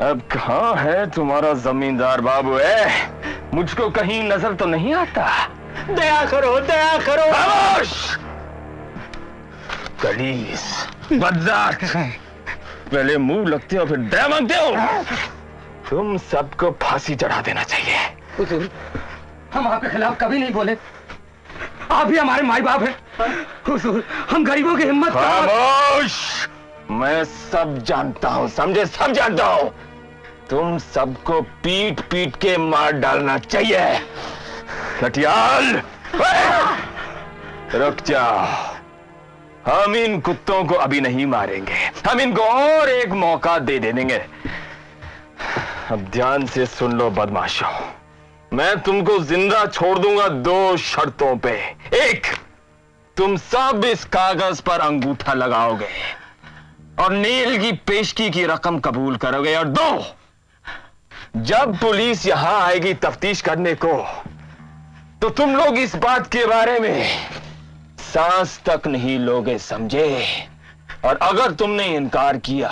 अब कहाँ है तुम्हारा जमींदार बाबू? है, मुझको कहीं नजर तो नहीं आता। दया करो, दया करो। खामोश, गलीस, बददार, पहले मुंह लगते हो फिर दया मांगते हो। तुम सबको फांसी चढ़ा देना चाहिए। हुजूर, हम आपके खिलाफ कभी नहीं बोले, आप भी हमारे माई बाप हैं। हुजूर, हम गरीबों की हिम्मत। खामोश, मैं सब जानता हूँ, समझे, सब जानता हूँ। तुम सबको पीट पीट के मार डालना चाहिए। खटियाल, रुक जाओ। हम इन कुत्तों को अभी नहीं मारेंगे, हम इनको और एक मौका दे दे देंगे। अब ध्यान से सुन लो बदमाशों, मैं तुमको जिंदा छोड़ दूंगा दो शर्तों पे। एक, तुम सब इस कागज पर अंगूठा लगाओगे और नील की पेशगी की रकम कबूल करोगे। और दो, जब पुलिस यहां आएगी तफ्तीश करने को तो तुम लोग इस बात के बारे में सांस तक नहीं लोगे, समझे? और अगर तुमने इनकार किया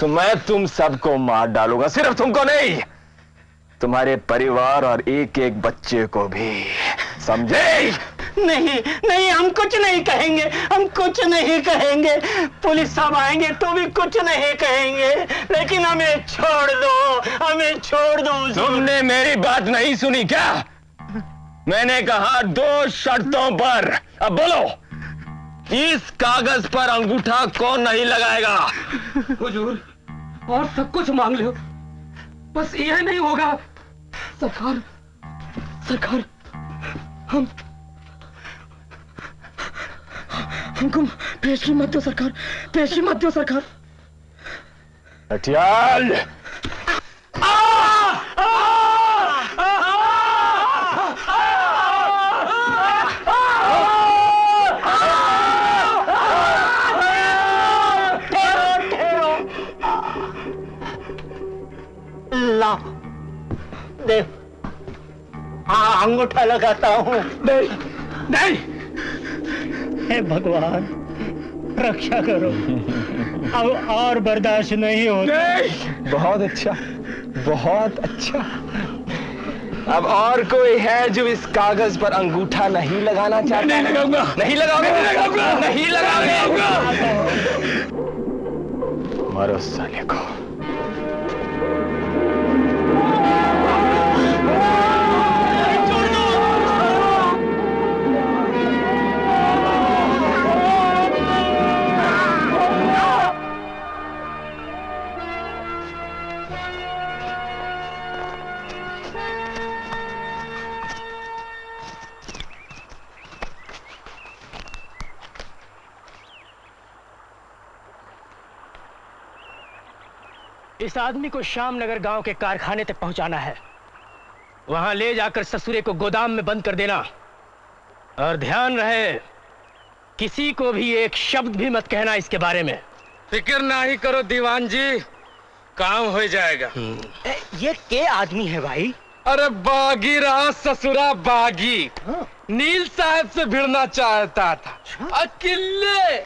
तो मैं तुम सबको मार डालूंगा, सिर्फ तुमको नहीं, तुम्हारे परिवार और एक एक बच्चे को भी, समझे? नहीं नहीं, हम कुछ नहीं कहेंगे, हम कुछ नहीं कहेंगे। पुलिस साहब आएंगे तो भी कुछ नहीं कहेंगे, लेकिन हमें छोड़ दो, हमें छोड़ दो। तुमने मेरी बात नहीं सुनी क्या? मैंने कहा दो शर्तों पर। अब बोलो, इस कागज पर अंगूठा कौन नहीं लगाएगा? हुजूर, और सब कुछ मांग लो, बस यह नहीं होगा। सरकार, सरकार, हम हमको पेशी मत दो सरकार, पेशी मत दो सरकार। अटियाल, ला दे, हाँ अंगूठा लगाता हूँ। नहीं नहीं, हे भगवान रक्षा करो, अब और बर्दाश्त नहीं होता। बहुत अच्छा, बहुत अच्छा। अब और कोई है जो इस कागज पर अंगूठा नहीं लगाना चाहता? नहीं लगाऊंगा, नहीं लगाऊंगा, नहीं लगाऊंगा। मारो साले को। इस आदमी को श्यामनगर गांव के कारखाने तक पहुंचाना है, वहां ले जाकर ससुरे को गोदाम में बंद कर देना। और ध्यान रहे, किसी को भी एक शब्द भी मत कहना इसके बारे में। फिक्र ना ही करो दीवान जी, काम हो जाएगा। ए, ये के आदमी है भाई? अरे बागी रहा ससुरा, बागी। हाँ। नील साहब से भिड़ना चाहता था। हाँ। अकेले,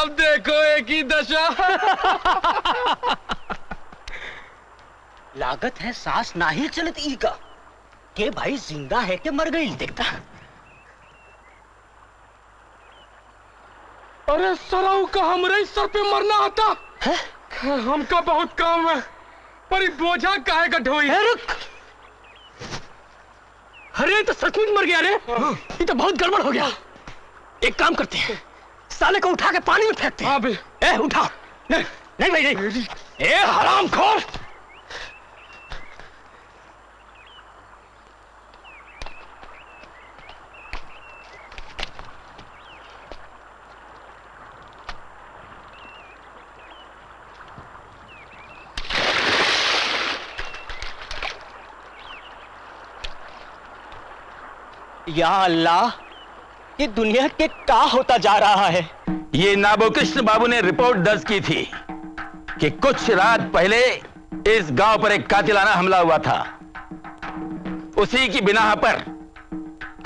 अब देखो एक ही दशा। लागत है सांस नहीं चलती ई का। के भाई जिंदा है के मर गई देखता। अरे सराऊ का हमरे सर पे मरना आता है? हमका बहुत काम है, पर बोझा काहे का ढोई। अरे तो सचमुच मर गया रे, ये तो बहुत गड़बड़ हो गया। एक काम करते हैं, साले को उठा के पानी में फेंकते हैं। ए उठा, नहीं भाई नहीं, ए हरामखोर। या अल्लाह, ये दुनिया के क्या होता जा रहा है। ये नाबोकृष्ण बाबू ने रिपोर्ट दर्ज की थी कि कुछ रात पहले इस गांव पर एक कातिलाना हमला हुआ था। उसी की बिना पर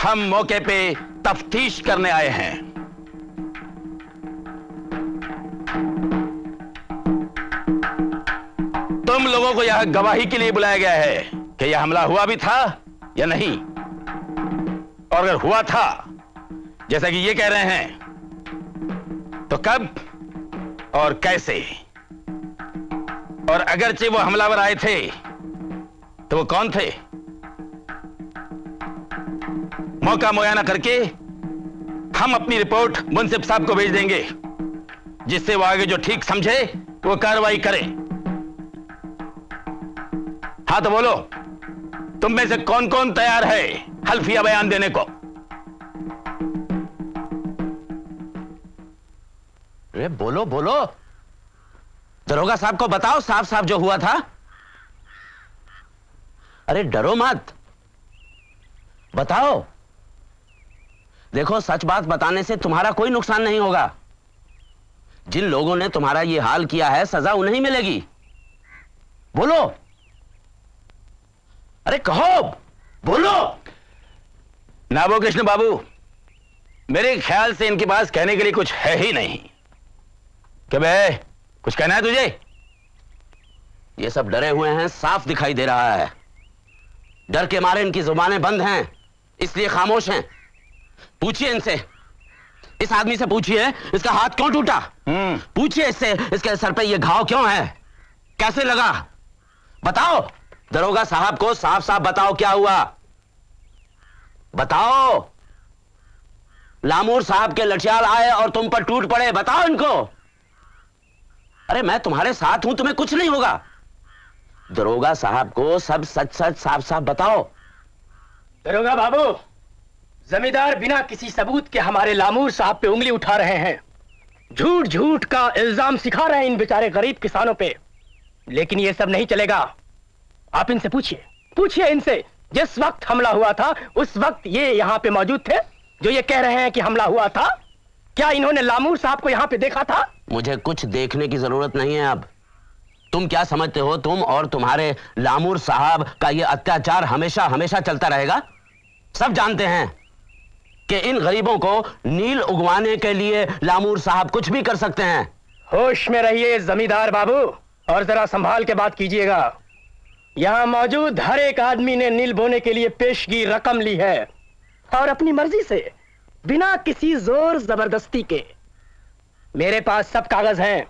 हम मौके पे तफ्तीश करने आए हैं। तुम लोगों को यह गवाही के लिए बुलाया गया है कि यह हमला हुआ भी था या नहीं। और अगर हुआ था, जैसा कि ये कह रहे हैं, तो कब और कैसे, और अगरचे वो हमलावर आए थे तो वो कौन थे। मौका मुआयना करके हम अपनी रिपोर्ट मुंसिफ साहब को भेज देंगे, जिससे वो आगे जो ठीक समझे वो कार्रवाई करे। हाँ तो बोलो, तुम में से कौन कौन तैयार है हल्फिया बयान देने को? अरे बोलो बोलो, दरोगा साहब को बताओ साफ साफ जो हुआ था। अरे डरो मत, बताओ। देखो सच बात बताने से तुम्हारा कोई नुकसान नहीं होगा। जिन लोगों ने तुम्हारा ये हाल किया है सजा उन्हें ही मिलेगी। बोलो, अरे कहो, बोलो। नाबोकृष्ण बाबू, मेरे ख्याल से इनके पास कहने के लिए कुछ है ही नहीं। क्या बे, कुछ कहना है तुझे? ये सब डरे हुए हैं, साफ दिखाई दे रहा है। डर के मारे इनकी जुबानें बंद हैं, इसलिए खामोश हैं। पूछिए इनसे, इस आदमी से पूछिए इसका हाथ क्यों टूटा। पूछिए इससे इसके सर पे ये घाव क्यों है, कैसे लगा। बताओ, दरोगा साहब को साफ साफ बताओ क्या हुआ। बताओ, लामूर साहब के लठियाल आए और तुम पर टूट पड़े। बताओ इनको। अरे मैं तुम्हारे साथ हूं, तुम्हें कुछ नहीं होगा। दरोगा साहब को सब सच सच साफ साफ बताओ। दरोगा बाबू, जमींदार बिना किसी सबूत के हमारे लामूर साहब पे उंगली उठा रहे हैं। झूठ झूठ का इल्जाम सिखा रहे हैं इन बेचारे गरीब किसानों पे। लेकिन ये सब नहीं चलेगा। आप इनसे पूछिए, पूछिए इनसे जिस वक्त हमला हुआ था उस वक्त ये यहाँ पे मौजूद थे, जो ये कह रहे हैं कि हमला हुआ था। क्या इन्होंने लामूर साहब को यहाँ पे देखा था? मुझे कुछ देखने की जरूरत नहीं है अब। तुम क्या समझते हो तुम और तुम्हारे लामूर साहब का ये अत्याचार हमेशा हमेशा चलता रहेगा? सब जानते हैं कि इन गरीबों को नील उगवाने के लिए लामूर साहब कुछ भी कर सकते हैं। होश में रहिए जमींदार बाबू, और जरा संभाल के बात कीजिएगा। यहाँ मौजूद हर एक आदमी ने नील बोने के लिए पेशगी रकम ली है, और अपनी मर्जी से, बिना किसी जोर जबरदस्ती के। मेरे पास सब कागज हैं,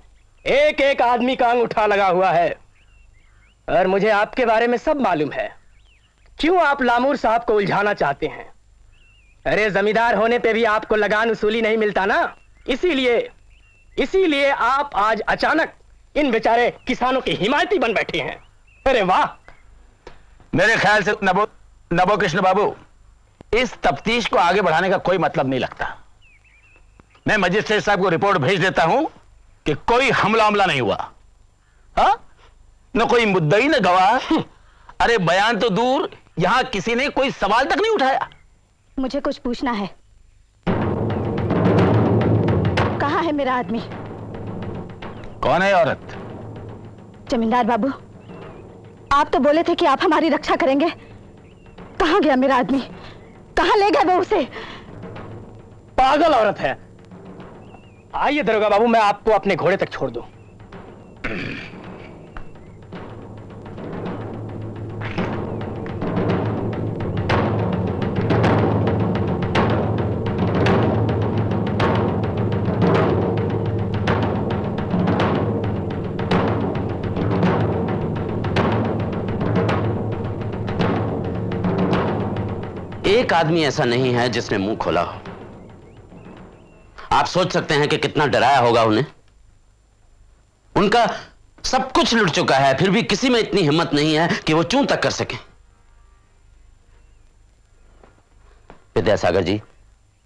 एक एक आदमी का अंगूठा लगा हुआ है, और मुझे आपके बारे में सब मालूम है। क्यों आप लामूर साहब को उलझाना चाहते हैं? अरे जमींदार होने पे भी आपको लगान उसूली नहीं मिलता ना, इसीलिए इसीलिए आप आज अचानक इन बेचारे किसानों की हिमायती बन बैठे हैं। अरे वाह! मेरे ख्याल से नबो नबोकृष्ण बाबू, इस तफ्तीश को आगे बढ़ाने का कोई मतलब नहीं लगता। मैं मजिस्ट्रेट साहब को रिपोर्ट भेज देता हूं कि कोई हमला हमला नहीं हुआ। हा? न कोई मुद्दई न गवाह। अरे बयान तो दूर, यहां किसी ने कोई सवाल तक नहीं उठाया। मुझे कुछ पूछना है। कहां है मेरा आदमी? कौन है औरत? जमींदार बाबू, आप तो बोले थे कि आप हमारी रक्षा करेंगे। कहां गया मेरा आदमी? कहां ले गए वो उसे? पागल औरत है। आइए दरोगा बाबू, मैं आपको अपने घोड़े तक छोड़ दूं। एक आदमी ऐसा नहीं है जिसने मुंह खोला हो। आप सोच सकते हैं कि कितना डराया होगा उन्हें। उनका सब कुछ लुट चुका है, फिर भी किसी में इतनी हिम्मत नहीं है कि वो चूं तक कर सके। विद्यासागर जी,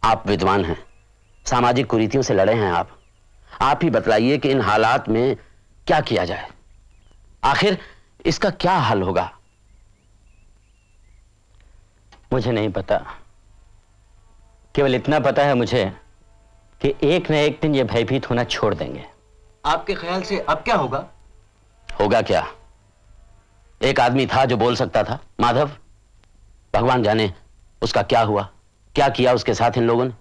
आप विद्वान हैं, सामाजिक कुरीतियों से लड़े हैं आप। आप ही बतलाइए कि इन हालात में क्या किया जाए, आखिर इसका क्या हल होगा? मुझे नहीं पता, केवल इतना पता है मुझे कि एक न एक दिन ये भयभीत होना छोड़ देंगे। आपके ख्याल से अब क्या होगा? होगा क्या? एक आदमी था जो बोल सकता था, माधव। भगवान जाने उसका क्या हुआ, क्या किया उसके साथ इन लोगों ने।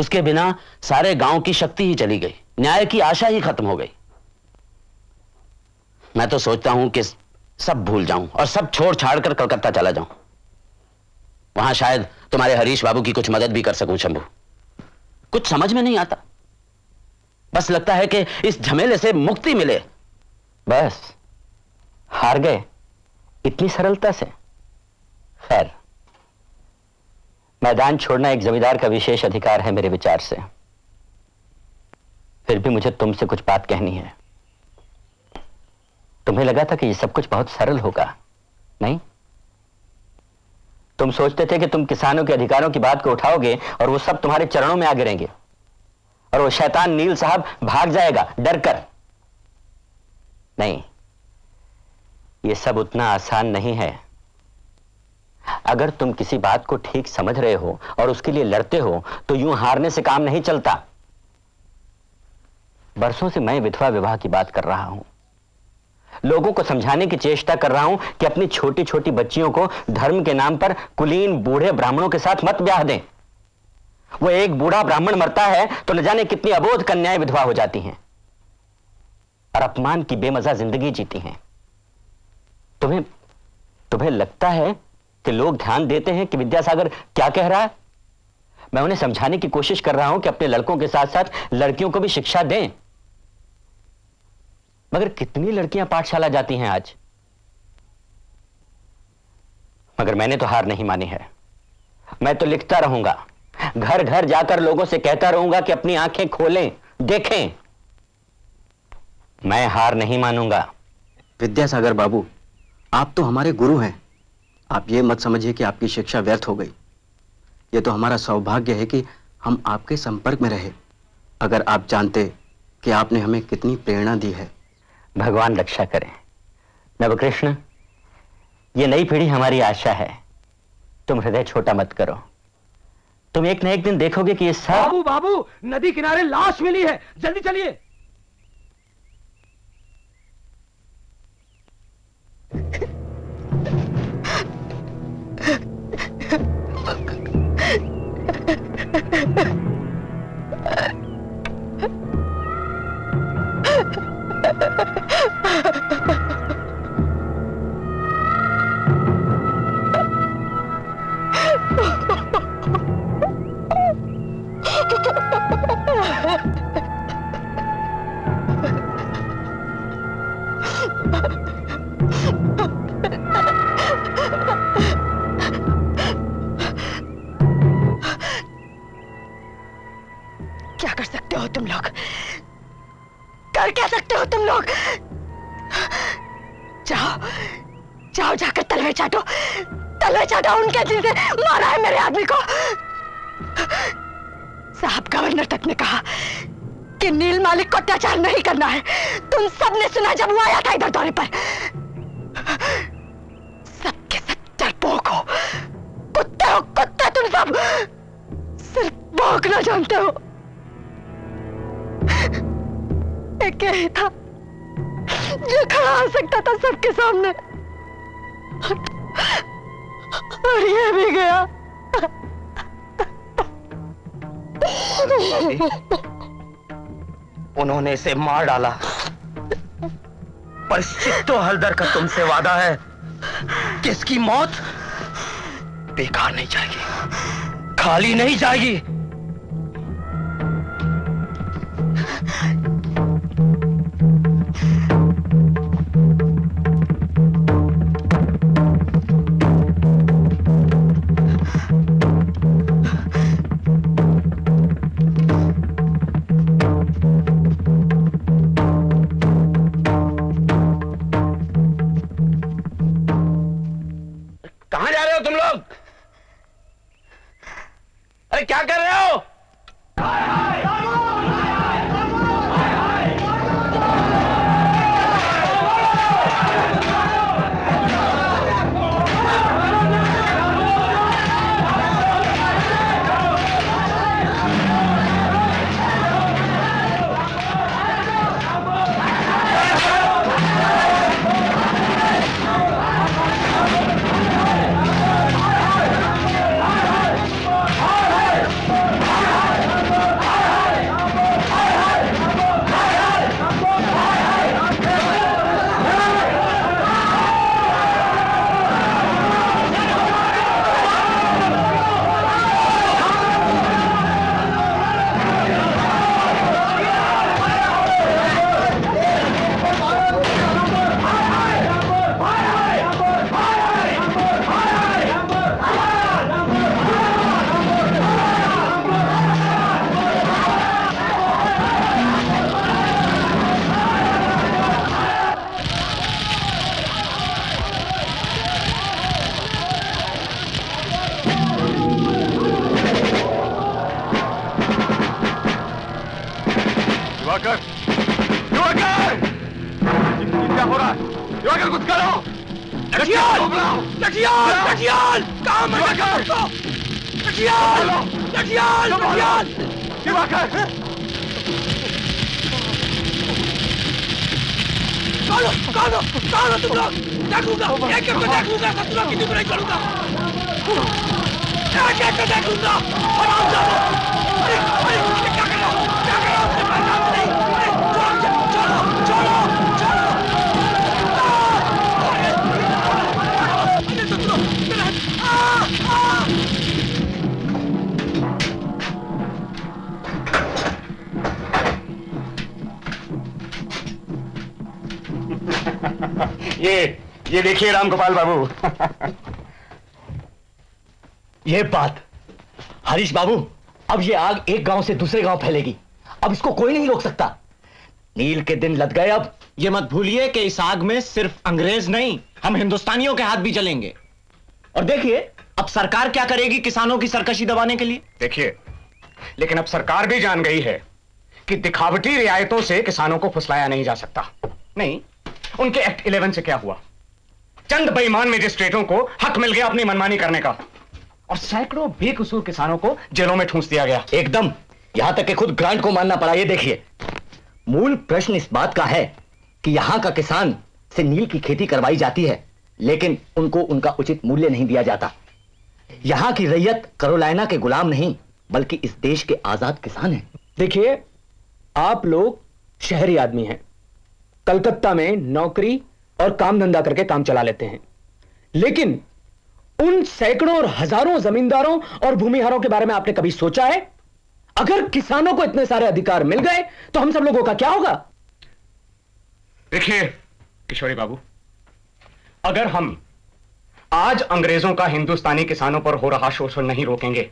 उसके बिना सारे गांव की शक्ति ही चली गई, न्याय की आशा ही खत्म हो गई। मैं तो सोचता हूं कि सब भूल जाऊं और सब छोड़ छाड़ कर कलकत्ता चला जाऊं। वहां शायद तुम्हारे हरीश बाबू की कुछ मदद भी कर सकूं। शंभू, कुछ समझ में नहीं आता। बस लगता है कि इस झमेले से मुक्ति मिले। बस हार गए इतनी सरलता से। खैर, मैदान छोड़ना एक जमींदार का विशेष अधिकार है मेरे विचार से। फिर भी मुझे तुमसे कुछ बात कहनी है। तुम्हें लगा था कि ये सब कुछ बहुत सरल होगा, नहीं? तुम सोचते थे कि तुम किसानों के अधिकारों की बात को उठाओगे और वो सब तुम्हारे चरणों में आ गिरेंगे। और वो शैतान नील साहब भाग जाएगा डर कर। नहीं, ये सब उतना आसान नहीं है। अगर तुम किसी बात को ठीक समझ रहे हो और उसके लिए लड़ते हो तो यूं हारने से काम नहीं चलता। बरसों से मैं विधवा विवाह की बात कर रहा हूं, लोगों को समझाने की चेष्टा कर रहा हूं कि अपनी छोटी छोटी बच्चियों को धर्म के नाम पर कुलीन बूढ़े ब्राह्मणों के साथ मत ब्याह दें। वो एक बूढ़ा ब्राह्मण मरता है तो न जाने कितनी अबोध कन्याएं विधवा हो जाती हैं और अपमान की बेमजा जिंदगी जीती हैं। तुम्हें तुम्हें लगता है कि लोग ध्यान देते हैं कि विद्यासागर क्या कह रहा है? मैं उन्हें समझाने की कोशिश कर रहा हूं कि अपने लड़कों के साथ साथ लड़कियों को भी शिक्षा दें, मगर कितनी लड़कियां पाठशाला जाती हैं आज। मगर मैंने तो हार नहीं मानी है। मैं तो लिखता रहूंगा, घर घर जाकर लोगों से कहता रहूंगा कि अपनी आंखें खोलें, देखें। मैं हार नहीं मानूंगा। विद्यासागर बाबू, आप तो हमारे गुरु हैं। आप ये मत समझिए कि आपकी शिक्षा व्यर्थ हो गई। ये तो हमारा सौभाग्य है कि हम आपके संपर्क में रहे। अगर आप जानते कि आपने हमें कितनी प्रेरणा दी है। भगवान रक्षा करें। नवकृष्ण, ये नई पीढ़ी हमारी आशा है। तुम हृदय छोटा मत करो। तुम एक न एक दिन देखोगे कि ये सब। बाबू बाबू, नदी किनारे लाश मिली है, जल्दी चलिए। उन्होंने इसे मार डाला, पर चित्तो हलदर का तुमसे वादा है कि इसकी मौत बेकार नहीं जाएगी, खाली नहीं जाएगी। ये ये देखिए राम गोपाल बाबू। ये बात हरीश बाबू, अब ये आग एक गांव से दूसरे गांव फैलेगी, अब इसको कोई नहीं रोक सकता। नील के दिन लग गए। अब ये मत भूलिए कि इस आग में सिर्फ अंग्रेज नहीं, हम हिंदुस्तानियों के हाथ भी जलेंगे। और देखिए अब सरकार क्या करेगी किसानों की सरकशी दबाने के लिए। देखिए लेकिन अब सरकार भी जान गई है कि दिखावटी रियायतों से किसानों को फुसलाया नहीं जा सकता। नहीं, उनके एक्ट इलेवन से क्या हुआ? चंद बेईमान मजिस्ट्रेटों को हक मिल गया अपनी मनमानी करने का और सैकड़ों बेकसूर किसानों को जेलों में ठूंस दिया गया। एकदम, यहां तक कि खुद ग्रांट को मानना पड़ा। ये देखिए, मूल प्रश्न इस बात का है कि यहां का किसान से नील की खेती करवाई जाती है लेकिन उनको उनका उचित मूल्य नहीं दिया जाता। यहां की रैयत कैरोलिना के गुलाम नहीं बल्कि इस देश के आजाद किसान है। देखिए आप लोग शहरी आदमी हैं, कलकत्ता में नौकरी और काम धंधा करके काम चला लेते हैं, लेकिन उन सैकड़ों और हजारों जमींदारों और भूमिहारों के बारे में आपने कभी सोचा है? अगर किसानों को इतने सारे अधिकार मिल गए तो हम सब लोगों का क्या होगा? देखिए किशोरी बाबू, अगर हम आज अंग्रेजों का हिंदुस्तानी किसानों पर हो रहा शोषण नहीं रोकेंगे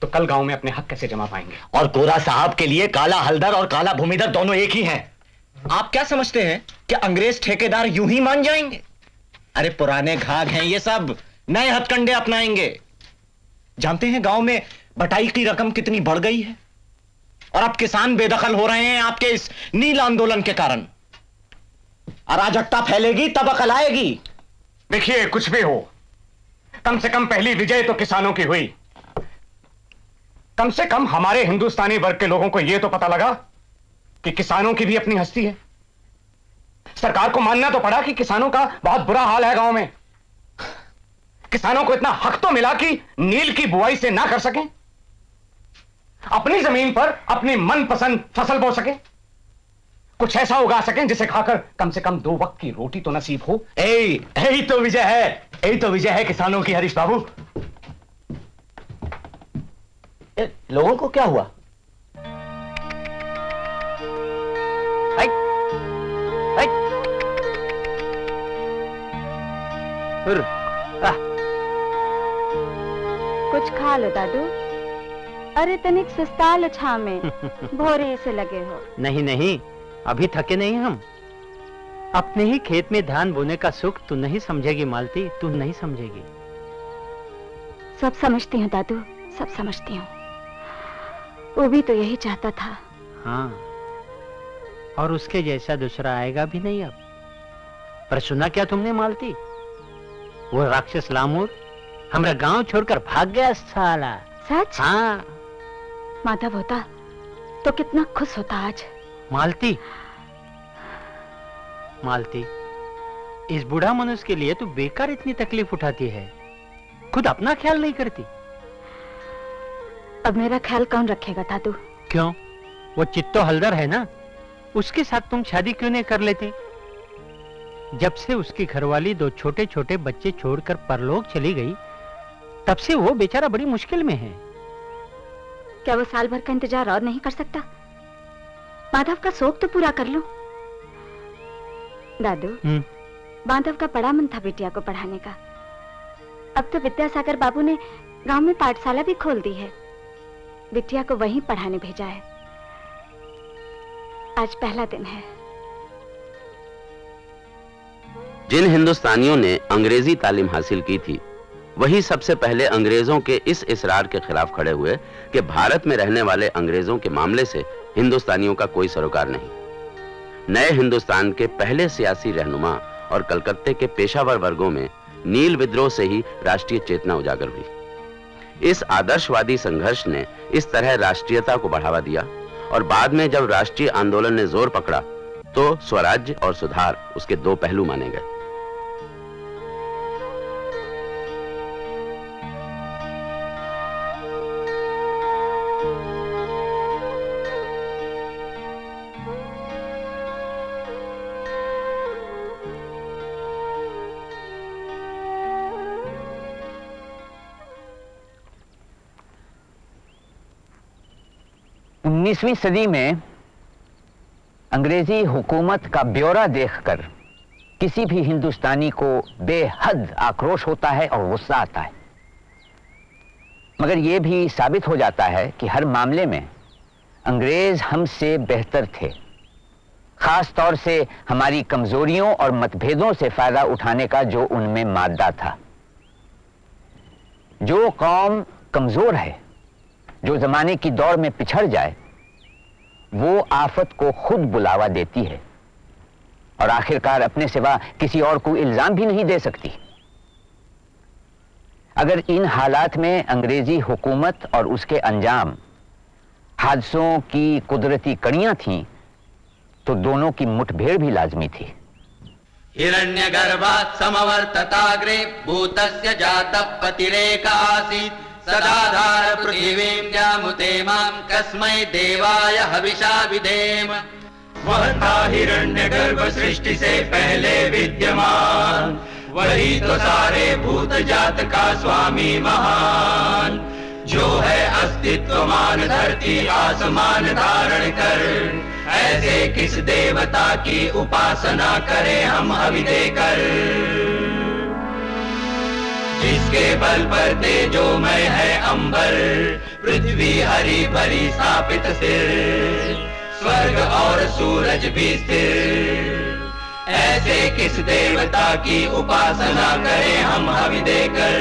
तो कल गांव में अपने हक कैसे जमा पाएंगे? और गोरा साहब के लिए काला हलदर और काला भूमिधर दोनों एक ही हैं। आप क्या समझते हैं कि अंग्रेज ठेकेदार यूं ही मान जाएंगे? अरे पुराने घाघ हैं ये सब, नए हथकंडे अपनाएंगे। जानते हैं गांव में बटाई की रकम कितनी बढ़ गई है और अब किसान बेदखल हो रहे हैं आपके इस नील आंदोलन के कारण। अराजकता फैलेगी तब अकल आएगी। देखिए कुछ भी हो, कम से कम पहली विजय तो किसानों की हुई। कम से कम हमारे हिंदुस्तानी वर्ग के लोगों को यह तो पता लगा कि किसानों की भी अपनी हस्ती है। सरकार को मानना तो पड़ा कि किसानों का बहुत बुरा हाल है गांव में। किसानों को इतना हक तो मिला कि नील की बुआई से ना कर सकें, अपनी जमीन पर अपनी मनपसंद फसल बो सकें, कुछ ऐसा उगा सकें जिसे खाकर कम से कम दो वक्त की रोटी तो नसीब हो। यही तो विजय है, यही तो विजय है किसानों की। हरीश बाबू, ए, लोगों को क्या हुआ? कुछ खा लो दादू। अरे तनिक सस्ताल छा में भोरे से लगे हो। नहीं नहीं, अभी थके नहीं हम। अपने ही खेत में धान बोने का सुख तू नहीं समझेगी मालती, तू नहीं समझेगी। सब समझती हूँ दादू, सब समझती हूँ। वो भी तो यही चाहता था। हाँ, और उसके जैसा दूसरा आएगा भी नहीं अब। पर सुना क्या तुमने मालती? वो राक्षस लामूर हमारा गांव छोड़कर भाग गया साला। सच? हाँ। माधव होता तो कितना खुश होता आज। मालती मालती, इस बूढ़ा मनुष्य के लिए तू बेकार इतनी तकलीफ उठाती है, खुद अपना ख्याल नहीं करती। अब मेरा ख्याल कौन रखेगा दादू? क्यों, वो चित्तो हलदर है ना, उसके साथ तुम शादी क्यों नहीं कर लेती? जब से उसकी घरवाली दो छोटे छोटे बच्चे छोड़कर परलोक चली गई तब से वो बेचारा बड़ी मुश्किल में है। क्या वो साल भर का इंतजार और नहीं कर सकता? माधव का शौक तो पूरा कर लो दादू। माधव का बड़ा मन था बिटिया को पढ़ाने का। अब तो विद्यासागर बाबू ने गांव में पाठशाला भी खोल दी है, बिटिया को वहीं पढ़ाने भेजा है। आज पहला दिन है। जिन हिंदुस्तानियों ने अंग्रेजी तालीम हासिल की थी वही सबसे पहले अंग्रेजों के इस इसरार के खिलाफ खड़े हुए कि भारत में रहने वाले अंग्रेजों के मामले से हिंदुस्तानियों का कोई सरोकार नहीं। नए हिंदुस्तान के पहले सियासी रहनुमा और कलकत्ते के पेशावर वर्गों में नील विद्रोह से ही राष्ट्रीय चेतना उजागर हुई। इस आदर्शवादी संघर्ष ने इस तरह राष्ट्रीयता को बढ़ावा दिया और बाद में जब राष्ट्रीय आंदोलन ने जोर पकड़ा तो स्वराज्य और सुधार उसके दो पहलू माने गए। उन्नीसवीं सदी में अंग्रेजी हुकूमत का ब्यौरा देखकर किसी भी हिंदुस्तानी को बेहद आक्रोश होता है और गुस्सा आता है, मगर यह भी साबित हो जाता है कि हर मामले में अंग्रेज हमसे बेहतर थे। खास तौर से हमारी कमजोरियों और मतभेदों से फायदा उठाने का जो उनमें मादा था। जो कौम कमजोर है, जो जमाने की दौड़ में पिछड़ जाए, वो आफत को खुद बुलावा देती है और आखिरकार अपने सिवा किसी और को इल्जाम भी नहीं दे सकती। अगर इन हालात में अंग्रेजी हुकूमत और उसके अंजाम हादसों की कुदरती कड़ियां थीं, तो दोनों की मुठभेड़ भी लाजमी थी। हिरण्यगर्भात् समवर्तताग्रे भूतस्य जातः पतिरेक आसीत् सदाधार पृथिवीं जामुते मां कस्मै देवाय हविषा विधेम। वह था हिरण्यगर्भ सृष्टि से पहले विद्यमान, वही तो सारे भूत जात का स्वामी महान, जो है अस्तित्व मान धरती आसमान धारण कर, ऐसे किस देवता की उपासना करें हम अविदे कर। जिसके बल पर तेजोमय है अंबर, पृथ्वी हरी भरी स्थापित सिर, स्वर्ग और सूरज भी स्थिर, ऐसे किस देवता की उपासना करें हम हवि देकर।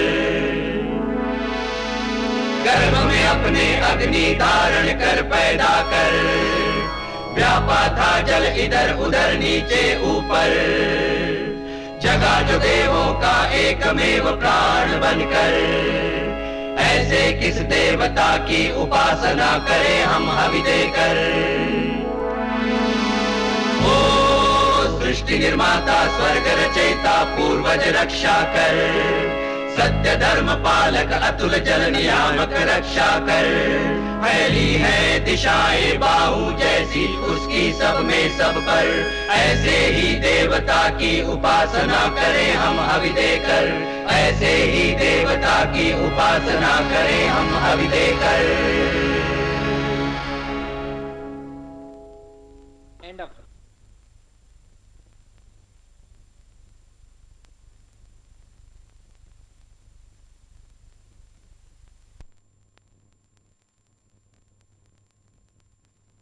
गर्भ में अपने अग्नि धारण कर पैदा कर, व्यापा था जल इधर उधर नीचे ऊपर, जगा जो देवों का एकमेव प्राण बनकर, ऐसे किस देवता की उपासना करें हम हवि देकर। ओ सृष्टि निर्माता स्वर्ग रचयिता पूर्वज रक्षा कर, सत्य धर्म पालक अतुल जल नियामक रक्षा कर, फैली है दिशाएं बाहु जैसी उसकी सब में सब पर, ऐसे ही देवता की उपासना करें हम हवि देकर, ऐसे ही देवता की उपासना करें हम हवि देकर।